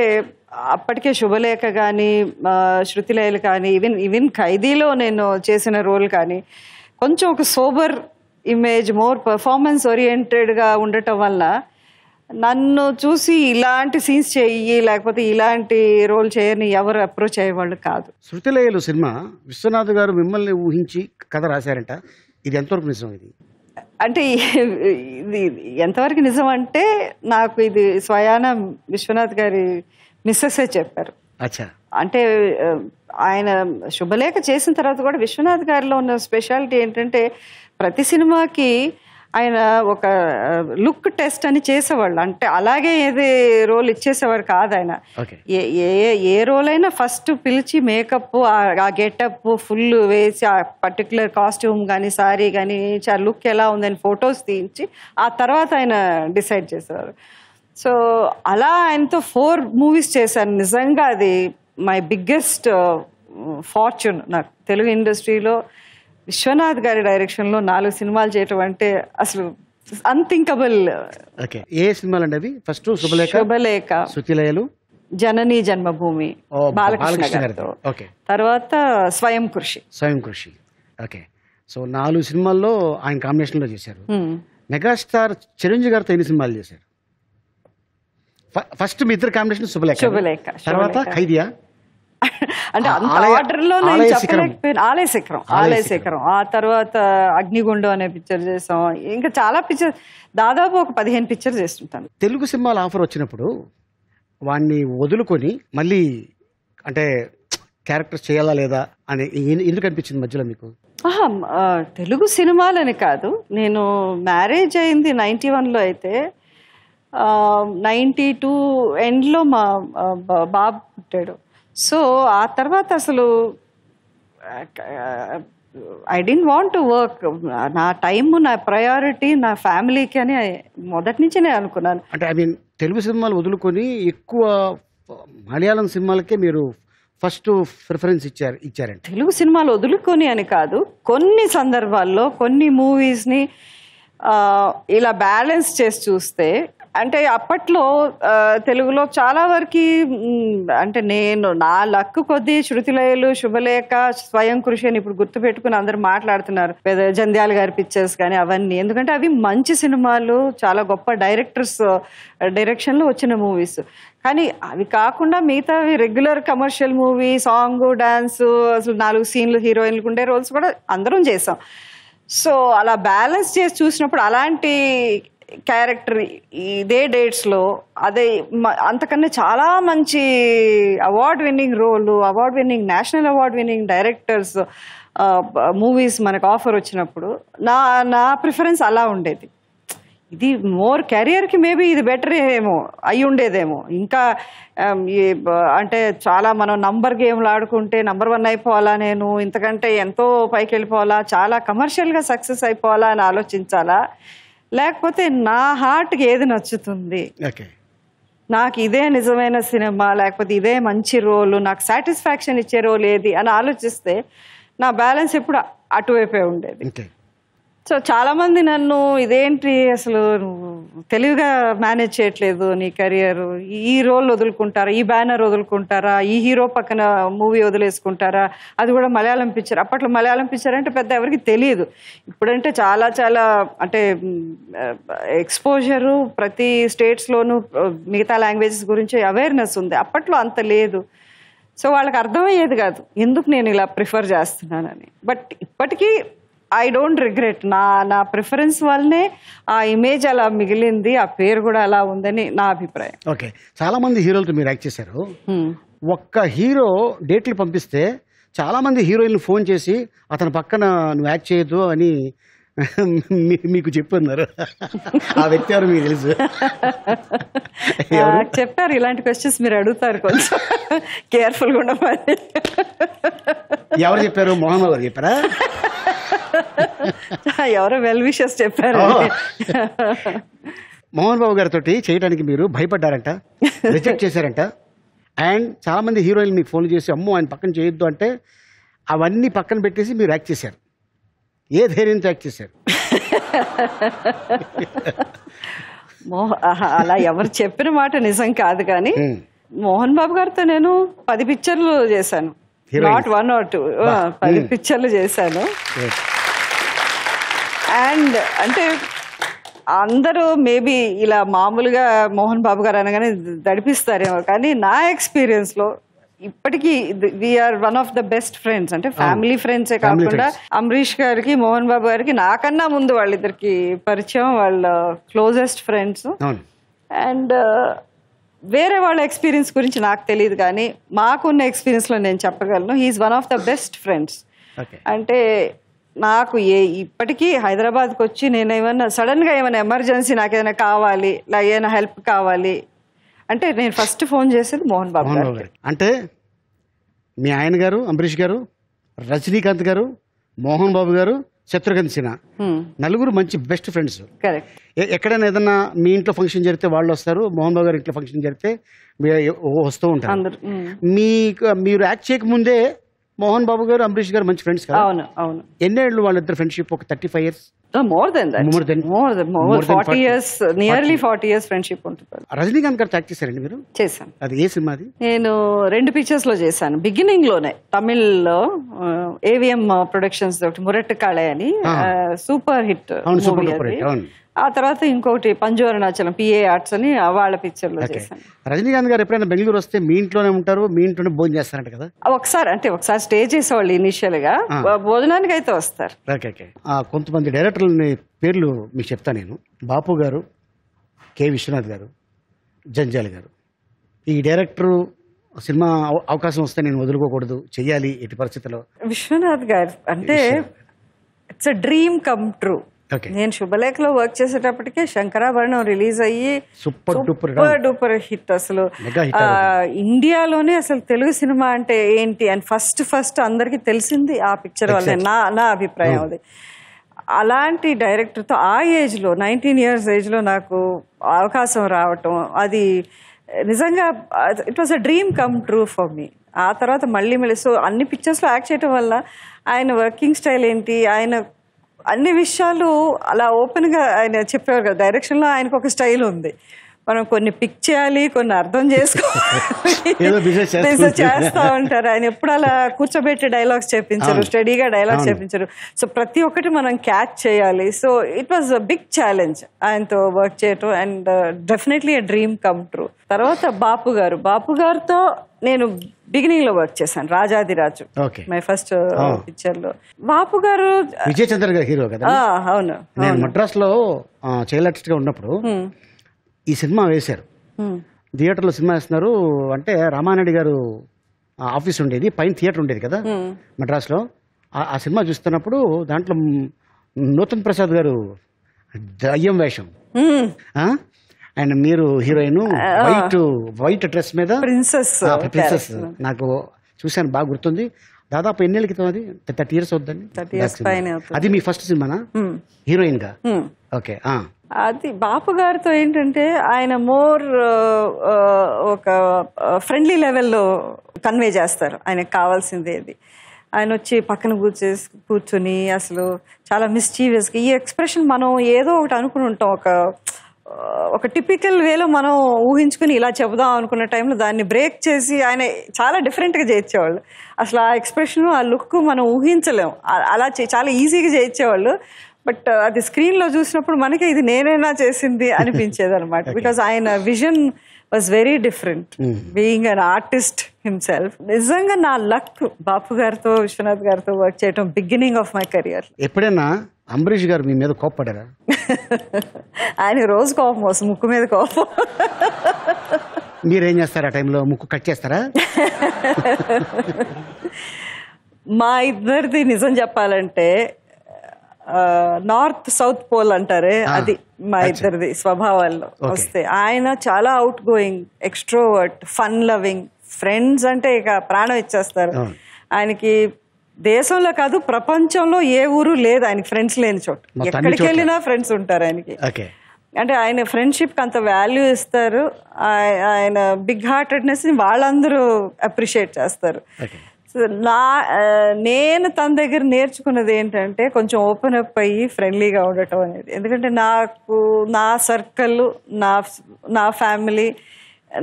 అప్పటికే శుభలేఖ కానీ శృతిలయలు కానీ ఈవెన్ ఈవెన్ ఖైదీలో నేను చేసిన రోల్ కానీ కొంచెం ఒక సోబర్ ఇమేజ్ మోర్ పర్ఫార్మెన్స్ ఓరియంటెడ్గా ఉండటం వల్ల నన్ను చూసి ఇలాంటి సీన్స్ చెయ్యి లేకపోతే ఇలాంటి రోల్ చేయని ఎవరు అప్రోచ్ అయ్యేవాళ్ళు కాదు. శృతిలయలు సినిమా విశ్వనాథ్ గారు మిమ్మల్ని ఊహించి కథ రాశారంట, ఇది ఎంతవరకు నిజం? ఇది అంటే ఇది ఎంతవరకు నిజం అంటే నాకు ఇది స్వయాన విశ్వనాథ్ గారి మిస్సెసే చెప్పారు. అంటే ఆయన శుభలేఖ చేసిన తర్వాత కూడా విశ్వనాథ్ గారిలో ఉన్న స్పెషాలిటీ ఏంటంటే ప్రతి సినిమాకి ఆయన ఒక లుక్ టెస్ట్ అని చేసేవాళ్ళు. అంటే అలాగే ఏది రోల్ ఇచ్చేసేవారు కాదు ఆయన. ఏ ఏ రోల్ అయినా ఫస్ట్ పిలిచి మేకప్ ఆ గెటప్ ఫుల్ వేసి ఆ పర్టికులర్ కాస్ట్యూమ్ కానీ సారీ కానీ ఆ లుక్ ఎలా ఉందని ఫొటోస్ తీయించి ఆ తర్వాత ఆయన డిసైడ్ చేసేవారు. సో అలా ఆయనతో ఫోర్ మూవీస్ చేశాను. నిజంగా అది మై బిగ్గెస్ట్ ఫార్చ్యూన్ నాకు. తెలుగు ఇండస్ట్రీలో విశ్వనాథ్ గారి డైరెక్షన్లో నాలుగు సినిమాలు చేయటం అంటే అసలు అన్థింకబుల్. ఏ సినిమాలు అండి అవి? ఫస్ట్ శుభలేఖ, శృతిలయలు, జననీ జన్మభూమి బాలకృష్ణ గారితో, తర్వాత స్వయం కృషి. స్వయం కృషి ఓకే. సో నాలుగు సినిమాల్లో ఆయన కాంబినేషన్లో చేశారు. మెగాస్టార్ చిరంజీవి గారితో ఎన్ని సినిమాలు చేశారు? ఫస్ట్ మీ ఇద్దరు కాంబినేషన్ శుభలేఖ, శుభలేఖ తర్వాత ఖైదియా అంటే ఆర్డర్లో నేను చెప్పలేకపోయాను. ఆలయ శిఖరం, ఆలయ శిఖరం ఆ తర్వాత అగ్నిగుండం అనే పిక్చర్ చేసాం. ఇంకా చాలా పిక్చర్ దాదాపు ఒక పదిహేను పిక్చర్ చేస్తుంటాను. తెలుగు సినిమాలు ఆఫర్ వచ్చినప్పుడు వాడిని వదులుకొని మళ్ళీ అంటే క్యారెక్టర్స్ చేయాలా లేదా అని ఎందుకు అనిపించింది మధ్యలో మీకు? తెలుగు సినిమాలని కాదు, నేను మ్యారేజ్ అయింది నైన్టీ వన్లో అయితే నైంటీ టూ ఎండ్లో మా బాబు పుట్టాడు. సో ఆ తర్వాత అసలు I didn't want to work. నా టైమ్, నా ప్రయారిటీ నా ఫ్యామిలీకి అని మొదటి నుంచి నేను అనుకున్నాను. అంటే ఐ మీన్ తెలుగు సినిమాలు వదులుకొని ఎక్కువ మలయాళం సినిమాలకే మీరు ఫస్ట్ ప్రిఫరెన్స్ ఇచ్చారు ఇచ్చారండి. తెలుగు సినిమాలు వదులుకొని అని కాదు, కొన్ని సందర్భాల్లో కొన్ని మూవీస్ని ఇలా బ్యాలెన్స్ చేసి చూస్తే అంటే అప్పట్లో తెలుగులో చాలా వరకు అంటే నేను నా లక్కు కొద్దీ శృతిలయలు, శుభలేఖ, స్వయం కృషి అని ఇప్పుడు గుర్తుపెట్టుకుని అందరు మాట్లాడుతున్నారు పెద్ద జంధ్యాల గారి పిక్చర్స్ కానీ అవన్నీ. ఎందుకంటే అవి మంచి సినిమాలు, చాలా గొప్ప డైరెక్టర్స్ డైరెక్షన్లో వచ్చిన మూవీస్. కానీ అవి కాకుండా మిగతావి regular commercial movie, song, dance, అసలు నాలుగు సీన్లు హీరోయిన్లకు ఉండే రోల్స్ కూడా అందరం చేసాం. సో అలా బ్యాలెన్స్ చేసి చూసినప్పుడు అలాంటి క్యారెక్టర్ ఇదే డేట్స్లో అదే అంతకన్నా చాలా మంచి award winning role, award winning national award winning directors movies మనకు ఆఫర్ వచ్చినప్పుడు నా నా ప్రిఫరెన్స్ అలా ఉండేది. ఇది మోర్ కెరియర్కి మేబీ ఇది బెటర్ ఏమో అయి ఉండేదేమో. ఇంకా అంటే చాలా మనం నంబర్ గేమ్లు ఆడుకుంటే నంబర్ వన్ అయిపోవాలా, నేను ఇంతకంటే ఎంతో పైకి వెళ్ళిపోవాలా, చాలా కమర్షియల్గా సక్సెస్ అయిపోవాలా అని ఆలోచించాలా, లేకపోతే నా హార్ట్కి ఏది నచ్చుతుంది, నాకు ఇదే నిజమైన సినిమా లేకపోతే ఇదే మంచి రోలు, నాకు సాటిస్ఫాక్షన్ ఇచ్చే రోల్ ఏది అని ఆలోచిస్తే నా బ్యాలెన్స్ ఎప్పుడు అటువైపే ఉండేది. సో చాలామంది నన్ను ఇదేంటి అసలు తెలివిగా మేనేజ్ చేయట్లేదు నీ కెరియరు, ఈ రోల్ వదులుకుంటారా, ఈ బ్యానర్ వదులుకుంటారా, ఈ హీరో పక్కన మూవీ వదిలేసుకుంటారా, అది కూడా మలయాళం పిక్చర్. అప్పట్లో మలయాళం పిక్చర్ అంటే పెద్ద ఎవరికి తెలియదు. ఇప్పుడంటే చాలా చాలా అంటే ఎక్స్పోజరు, ప్రతి స్టేట్స్లోనూ మిగతా లాంగ్వేజెస్ గురించి అవేర్నెస్ ఉంది. అప్పట్లో అంత లేదు. సో వాళ్ళకి అర్థమయ్యేది కాదు ఎందుకు నేను ఇలా ప్రిఫర్ చేస్తున్నానని. బట్ ఇప్పటికీ ఐ డోంట్ రిగ్రెట్. నా నా ప్రిఫరెన్స్ వల్లనే ఆ ఇమేజ్ అలా మిగిలింది, ఆ పేరు కూడా అలా ఉందని నా అభిప్రాయం. ఓకే, చాలా మంది హీరోలతో మీరు యాక్ట్ చేశారు. ఒక్క హీరో డేట్లు పంపిస్తే చాలా మంది హీరోయిన్లు ఫోన్ చేసి అతని పక్కన నువ్వు యాక్ట్ చేయొద్దు అని మీకు చెప్పన్నారు ఆ వ్యక్తి ఎవరు మీకు తెలుసు? చెప్పారు ఇలాంటి క్వశ్చన్స్ మీరు అడుగుతారు, కొంచెం కేర్ఫుల్గా ఉండమని. ఎవరు చెప్పారు? మోహన్ బాబు గారు చెప్పారా? ఎవరో వెల్ విషెస్ చెప్పారు. మోహన్ బాబు గారితో చేయడానికి మీరు భయపడ్డారంట, రిజెక్ట్ చేశారంట. అండ్ చాలా మంది హీరోయిన్లు మీకు ఫోన్ చేసి అమ్మో ఆయన పక్కన చేయొద్దు అంటే అవన్నీ పక్కన పెట్టేసి మీరు యాక్ట్ చేశారు. ఏ ధైర్యంతో యాక్ట్ చేశారు? అలా ఎవరు చెప్పిన మాట నిజం కాదు, కానీ మోహన్ బాబు గారితో నేను పది పిక్చర్లు చేశాను. నాట్ వన్ ఆర్ టూ, పది పిక్చర్లు చేశాను. అండ్ అంటే అందరూ మేబీ ఇలా మామూలుగా మోహన్ బాబు గారు అనగానే దడిపిస్తారేమో, కానీ నా ఎక్స్పీరియన్స్లో ఇప్పటికీ we are one of the best friends. అంటే ఫ్యామిలీ ఫ్రెండ్సే కాకుండా అంబరీష్ గారికి, మోహన్ బాబు గారికి నాకన్నా ముందు వాళ్ళిద్దరికి పరిచయం, వాళ్ళ క్లోజెస్ట్ ఫ్రెండ్స్. అండ్ వేరే వాళ్ళ ఎక్స్పీరియన్స్ గురించి నాకు తెలియదు, కానీ మాకున్న ఎక్స్పీరియన్స్లో నేను చెప్పగలను, he is one of the best friends. అంటే నాకు ఏ ఇప్పటికీ హైదరాబాద్కి వచ్చి నేను ఏమైనా సడన్గా ఏమైనా ఎమర్జెన్సీ నాకు ఏదైనా కావాలి, లైక్ ఏమైనా హెల్ప్ కావాలి అంటే నేను ఫస్ట్ ఫోన్ చేసేది మోహన్ బాబు గారు. అంటే మీ ఆయన గారు, అంబరీష్ గారు, రజనీకాంత్ గారు, మోహన్ బాబు గారు, శత్రుఘ్న సిన్హా నలుగురు మంచి బెస్ట్ ఫ్రెండ్స్. ఎక్కడైనా ఏదన్నా మీ ఇంట్లో ఫంక్షన్ జరిగితే వాళ్ళు వస్తారు, మోహన్ బాబు గారు ఇంట్లో ఫంక్షన్ జరిగితే వస్తూ ఉంటారు. మీ మీరు యాక్ట్ చేయకముందే మోహన్ బాబు గారు, అంబరీష్ గారు మంచి ఫ్రెండ్స్ కదా? అవును అవును. ఎన్నేళ్ళు వాళ్ళిద్దరు ఫ్రెండ్షిప్? ఒక thirty five years more than more than more than more forty years, nearly forty years friendship ఉంటుంది. రజనీకాంత్ గారు యాక్ట్ చేశారండి మీరు? చేశాను. అది ఏ సినిమాది? నేను రెండు పిక్చర్స్ లో చేశాను బిగినింగ్ లోనే. తమిళ్లో ఏవిఎం ప్రొడక్షన్స్ ఒకటి మురట్టు కాళే అని సూపర్ హిట్ మూవీ అది. ఆ తర్వాత ఇంకొకటి పంజవరుణాచలం పిఏ ఆర్ట్స్ అని వాళ్ళ పిక్చర్లో చేశాను. రజనీకాంత్ గారు ఎప్పుడైనా బెంగళూరు వస్తే మీ ఇంట్లోనే ఉంటారు, మీ ఇంట్లోనే భోజనం చేస్తారంట కదా? ఒకసారి అంటే ఒకసారి స్టే చేసేవాళ్ళు ఇనిషియల్ గా, భోజనానికి అయితే వస్తారు. కొంతమంది డైరెక్టర్లని పేర్లు మీకు చెప్తాను నేను. బాపు గారు, కె విశ్వనాథ్ గారు, జంజాల్ గారు. ఈ డైరెక్టరు సినిమా అవకాశం వస్తే నేను వదులుకోకూడదు, చెయ్యాలి ఎట్టి పరిస్థితుల్లో. విశ్వనాథ్ గారు అంటే it's a dream come true. నేను శుభలేఖలో వర్క్ చేసేటప్పటికే శంకరాభరణం రిలీజ్ అయ్యి సూపర్ డూపర్ హిట్. అసలు ఇండియాలోనే అసలు తెలుగు సినిమా అంటే ఏంటి అని ఫస్ట్ ఫస్ట్ అందరికి తెలిసింది ఆ పిక్చర్ వల్ల, నా నా అభిప్రాయం అది. అలాంటి డైరెక్టర్తో ఆ ఏజ్లో నైన్టీన్ ఇయర్స్ ఏజ్లో నాకు అవకాశం రావటం అది నిజంగా it was a dream come true for me. ఆ తర్వాత మళ్ళీ మళ్ళీ సో అన్ని పిక్చర్స్లో యాక్ట్ చేయడం వల్ల ఆయన వర్కింగ్ స్టైల్ ఏంటి, ఆయన అన్ని విషయాలు అలా ఓపెన్గా ఆయన చెప్పేవారు కదా. డైరెక్షన్లో ఆయనకు ఒక స్టైల్ ఉంది, మనం కొన్ని పిక్ చేయాలి, కొన్ని అర్థం చేసుకోవాలి, చేస్తూ ఉంటారు. ఆయన ఎప్పుడు అలా కూర్చోబెట్టి డైలాగ్స్ చేపించారు, స్టడీగా డైలాగ్స్ చేపించారు. సో ప్రతి ఒక్కటి మనం క్యాచ్ చేయాలి. So it was a big challenge ఆయనతో వర్క్ చేయటం, and definitely a dream come true. తర్వాత బాపు గారు, బాపు గారితో నేను బిగినింగ్ లో వర్క్ చేశాను రాజాది రాజు, మై ఫస్ట్ పిక్చర్ లో. బాపు గారు విజయ్ చంద్ర గారు హీరో కదా? అవును. నేను మద్రాస్ లో చైల్డ్ ఆర్టిస్ట్ గా ఉన్నప్పుడు ఈ సినిమా వేశారు, థియేటర్లో సినిమా వేస్తున్నారు అంటే రామానాయుడు గారు ఆఫీస్ ఉండేది, పైన థియేటర్ ఉండేది కదా మద్రాస్లో. ఆ సినిమా చూస్తున్నప్పుడు దాంట్లో నూతన్ ప్రసాద్ గారు దయ్యం వేషం, అండ్ మీరు హీరోయిన్ వైట్ వైట్ డ్రెస్ మీద ప్రిన్సెస్ ప్రిన్సెస్ నాకు చూశాను, బాగా గుర్తుంది. దాదాపు ఎన్నేళ్ళ క్రితం అది? థర్టీ ఇయర్స్ అవుతుందండి. అది మీ ఫస్ట్ సినిమానా హీరోయిన్ గా? ఓకే. అది బాపు గారితో ఏంటంటే ఆయన మోర్ ఒక ఫ్రెండ్లీ లెవెల్లో కన్వే చేస్తారు ఆయనకు కావాల్సింది. అది ఆయన వచ్చి పక్కన కూర్చే కూర్చుని అసలు చాలా మిస్చీవియస్గా ఈ ఎక్స్ప్రెషన్ మనం ఏదో ఒకటి అనుకుని ఉంటాం, ఒక ఒక టిపికల్ వేలో మనం ఊహించుకుని ఇలా చెబుదాం అనుకున్న టైంలో దాన్ని బ్రేక్ చేసి ఆయన చాలా డిఫరెంట్గా చేయించేవాళ్ళు. అసలు ఆ ఎక్స్ప్రెషను ఆ లుక్ మనం ఊహించలేము, అలా చాలా ఈజీగా చేయించేవాళ్ళు. బట్ అది స్క్రీన్లో చూసినప్పుడు మనకి ఇది నేనైనా చేసింది అనిపించేది అనమాట. బికాజ్ ఆయన vision was very different, being an artist himself. నిజంగా నా లక్ బాపు గారితో, విశ్వనాథ్ గారితో వర్క్ చేయడం బిగినింగ్ ఆఫ్ మై కెరియర్. ఎప్పుడైనా అంబరీష్ గారు మీ మీద కోప్పడారా? ఆయన రోజు కోపం వస్తుంది, ముక్కు మీద కోపం. మీరేం చేస్తారు ఆ టైంలో? ముక్కు కట్ చేస్తారా? మా ఇద్దరిది నిజం చెప్పాలంటే నార్త్ సౌత్ పోల్ అంటారే, అది మా ఇద్దరిది స్వభావాల్లో వస్తే. ఆయన చాలా outgoing, extrovert, fun loving, friends అంటే ఇక ప్రాణం ఇచ్చేస్తారు ఆయనకి. దేశంలో కాదు ప్రపంచంలో ఏ ఊరు లేదు ఆయనకి ఫ్రెండ్స్ లేని చోటు, ఎక్కడికి వెళ్ళినా ఫ్రెండ్స్ ఉంటారు ఆయనకి. అంటే ఆయన ఫ్రెండ్షిప్కి అంత వాల్యూ ఇస్తారు. ఆయన బిగ్ హార్టెడ్నెస్ని వాళ్ళందరూ అప్రిషియేట్ చేస్తారు. నా నేను తన దగ్గర నేర్చుకున్నది ఏంటంటే కొంచెం ఓపెన్ అప్ అయ్యి ఫ్రెండ్లీగా ఉండటం అనేది. ఎందుకంటే నాకు నా సర్కిల్, నా నా ఫ్యామిలీ,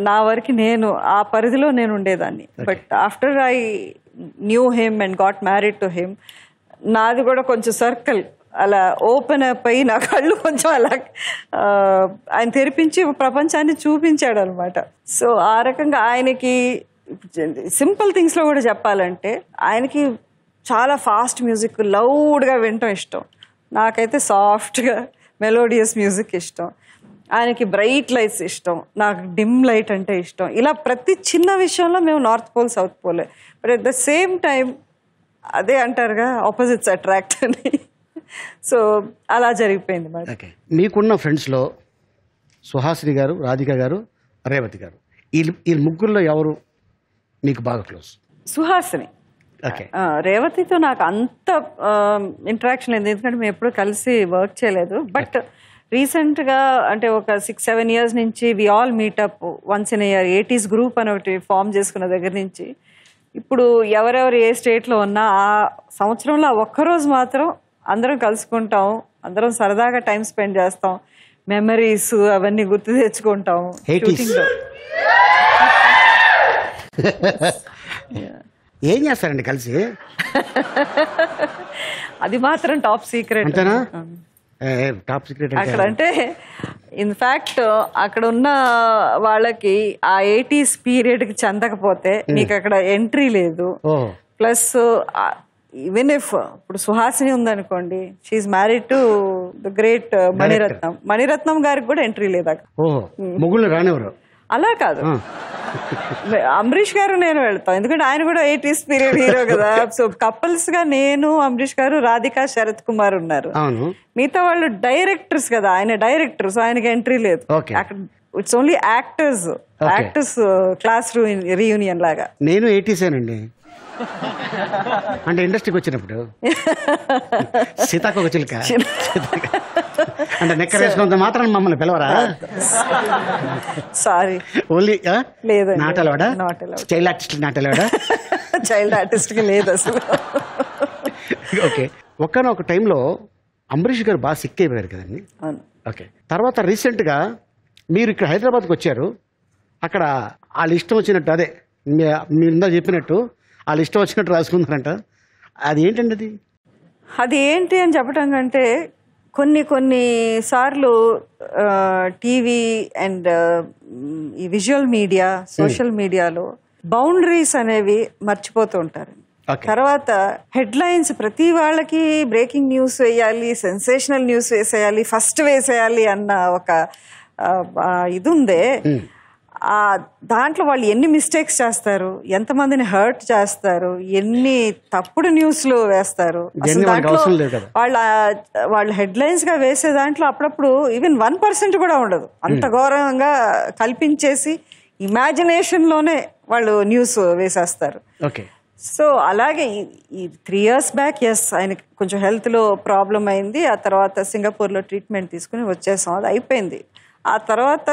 నా వరకు నేను ఆ పరిధిలో నేను ఉండేదాన్ని. But after I knew him and got married to him, నాది కూడా కొంచెం సర్కిల్ అలా ఓపెన్ అప్ అయ్యి నా కళ్ళు కొంచెం అలా ఆయన తెరిపించి ప్రపంచాన్ని చూపించాడు అనమాట. సో ఆ రకంగా ఆయనకి సింపుల్ థింగ్స్లో కూడా చెప్పాలంటే ఆయనకి చాలా ఫాస్ట్ మ్యూజిక్ లౌడ్గా వినటం ఇష్టం. నాకైతే సాఫ్ట్గా మెలోడియస్ మ్యూజిక్ ఇష్టం. ఆయనకి బ్రైట్ లైట్స్ ఇష్టం, నాకు డిమ్ లైట్ అంటే ఇష్టం. ఇలా ప్రతి చిన్న విషయంలో మేము నార్త్ పోల్ సౌత్ పోలే. But at the same time అదే అంటారుగా ఆపోజిట్స్ అట్రాక్ట్ అని, సో అలా జరిగిపోయింది మరి. మీకున్న ఫ్రెండ్స్లో సుహాసిని గారు, రాధిక గారు, రేవతి గారు, వీళ్ళు ఈ ముగ్గురులో ఎవరు మీకు బాగా క్లోజ్? సుహాసిని. రేవతితో నాకు అంత ఇంటరాక్షన్ లేదు, ఎందుకంటే మేము ఎప్పుడూ కలిసి వర్క్ చేయలేదు. బట్ రీసెంట్గా అంటే ఒక సిక్స్ సెవెన్ ఇయర్స్ నుంచి we all meetup once in year. Eighties group అని ఒకటి ఫామ్ చేసుకున్న దగ్గర నుంచి ఇప్పుడు ఎవరెవరు ఏ స్టేట్లో ఉన్నా ఆ సంవత్సరంలో ఒక్కరోజు మాత్రం అందరం కలుసుకుంటాం, అందరం సరదాగా టైం స్పెండ్ చేస్తాం, మెమరీస్ అవన్నీ గుర్తు తెచ్చుకుంటాం. ఏం చేస్తారండి కలిసి? అది మాత్రం టాప్ సీక్రెట్. టాప్ సీక్రెట్ అక్కడ అంటే ఇన్ఫ్యాక్ట్ అక్కడ ఉన్న వాళ్ళకి ఆ ఎయిటీస్ పీరియడ్కి చెందకపోతే నీకు అక్కడ ఎంట్రీ లేదు. ప్లస్ ఈవెన్ ఇఫ్ ఇప్పుడు సుహాసిని ఉందనుకోండి, she is married to the great Mani Ratnam, Mani Ratnam గారికి కూడా ఎంట్రీ లేదు అక్కడ. అలా కాదు, అంబరీష్ గారు నేను వెళ్తాం, ఎందుకంటే ఆయన కూడా ఎయిటీస్ పీరియడ్ హీరో కదా. సో కపుల్స్ గా నేను, అంబరీష్ గారు, రాధిక, శరత్ కుమార్ ఉన్నారు. మిగతా వాళ్ళు డైరెక్టర్స్ కదా, ఆయన డైరెక్టర్స్, ఆయనకి ఎంట్రీ లేదు. It's only actors, actors class reunion లాగా. నేను ఎయిటీసేనండి, అంటే ఇండస్ట్రీకి వచ్చినప్పుడు సీతాకోక చిలుక అంటే నెక్కర్ వేసుకున్నంత మాత్రం మమ్మల్ని పిలవరా? Sorry, only not allowed, child artist, not allowed, child artist లేదు అసలు. ఓకే, ఒక్కనొక టైంలో అంబరీష్ గారు బాగా సిక్ అయిపోయారు కదండి. ఓకే, తర్వాత రీసెంట్గా మీరు ఇక్కడ హైదరాబాద్కి వచ్చారు. అక్కడ వాళ్ళ ఇష్టం వచ్చినట్టు, అదే మీరు ఇందా చెప్పినట్టు వాళ్ళ ఇష్టం వచ్చినట్టు రాసుకున్నారంట. అది ఏంటండి? అది అది ఏంటి అని చెప్పడం కంటే కొన్ని కొన్ని సార్లు టీవీ అండ్ ఈ విజువల్ మీడియా, సోషల్ మీడియాలో బౌండరీస్ అనేవి మర్చిపోతూ ఉంటారు. తర్వాత హెడ్లైన్స్ ప్రతి వాళ్ళకి బ్రేకింగ్ న్యూస్ వేయాలి, సెన్సేషనల్ న్యూస్ వేసేయాలి, ఫస్ట్ వేసేయాలి అన్న ఒక ఇది ఉందే. దాంట్లో వాళ్ళు ఎన్ని మిస్టేక్స్ చేస్తారు, ఎంతమందిని హర్ట్ చేస్తారు, ఎన్ని తప్పుడు న్యూస్లు వేస్తారు. వాళ్ళ వాళ్ళు హెడ్లైన్స్గా వేసే దాంట్లో అప్పుడప్పుడు ఈవెన్ వన్ పర్సెంట్ కూడా ఉండదు. అంత ఘోరంగా కల్పించేసి ఇమాజినేషన్లోనే వాళ్ళు న్యూస్ వేసేస్తారు. సో అలాగే ఈ త్రీ ఇయర్స్ బ్యాక్ ఎస్ ఆయనకి కొంచెం హెల్త్లో ప్రాబ్లం అయింది. ఆ తర్వాత సింగపూర్లో ట్రీట్మెంట్ తీసుకుని వచ్చేసాం, అది అయిపోయింది. ఆ తర్వాత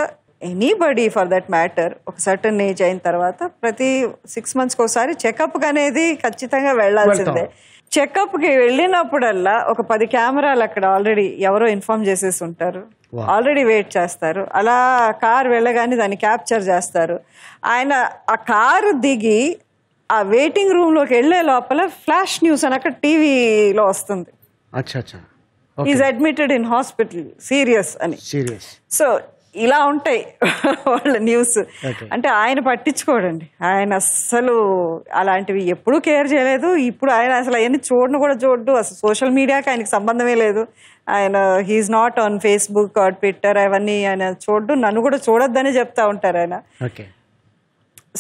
ఎనీబడి ఫర్ దట్ మ్యాటర్ ఒక సర్టన్ ఏజ్ అయిన తర్వాత ప్రతి సిక్స్ మంత్స్కి ఒకసారి చెకప్కి అనేది ఖచ్చితంగా వెళ్లాల్సిందే. చెకప్కి వెళ్ళినప్పుడల్లా ఒక పది కెమెరాలు అక్కడ ఆల్రెడీ ఎవరో ఇన్ఫార్మ్ చేసేసి ఉంటారు, ఆల్రెడీ వెయిట్ చేస్తారు. అలా కారు వెళ్ళగానే దాన్ని క్యాప్చర్ చేస్తారు. ఆయన ఆ కారు దిగి ఆ వెయిటింగ్ రూమ్లోకి వెళ్ళే లోపల ఫ్లాష్ న్యూస్ అని అక్కడ టీవీలో వస్తుంది, is admitted in hospital serious అని. సో ఇలా ఉంటాయి వాళ్ళ న్యూస్. అంటే ఆయన పట్టించుకోడండి, ఆయన అస్సలు అలాంటివి ఎప్పుడూ కేర్ చేయలేదు. ఇప్పుడు ఆయన అసలు అవన్నీ చూడను కూడా చూడ్డు, అసలు సోషల్ మీడియాకి ఆయనకి సంబంధమే లేదు. ఆయన he is not on Facebook or Twitter, అవన్నీ ఆయన చూడ్డు. నన్ను కూడా చూడొద్దని చెప్తా ఉంటారు ఆయన.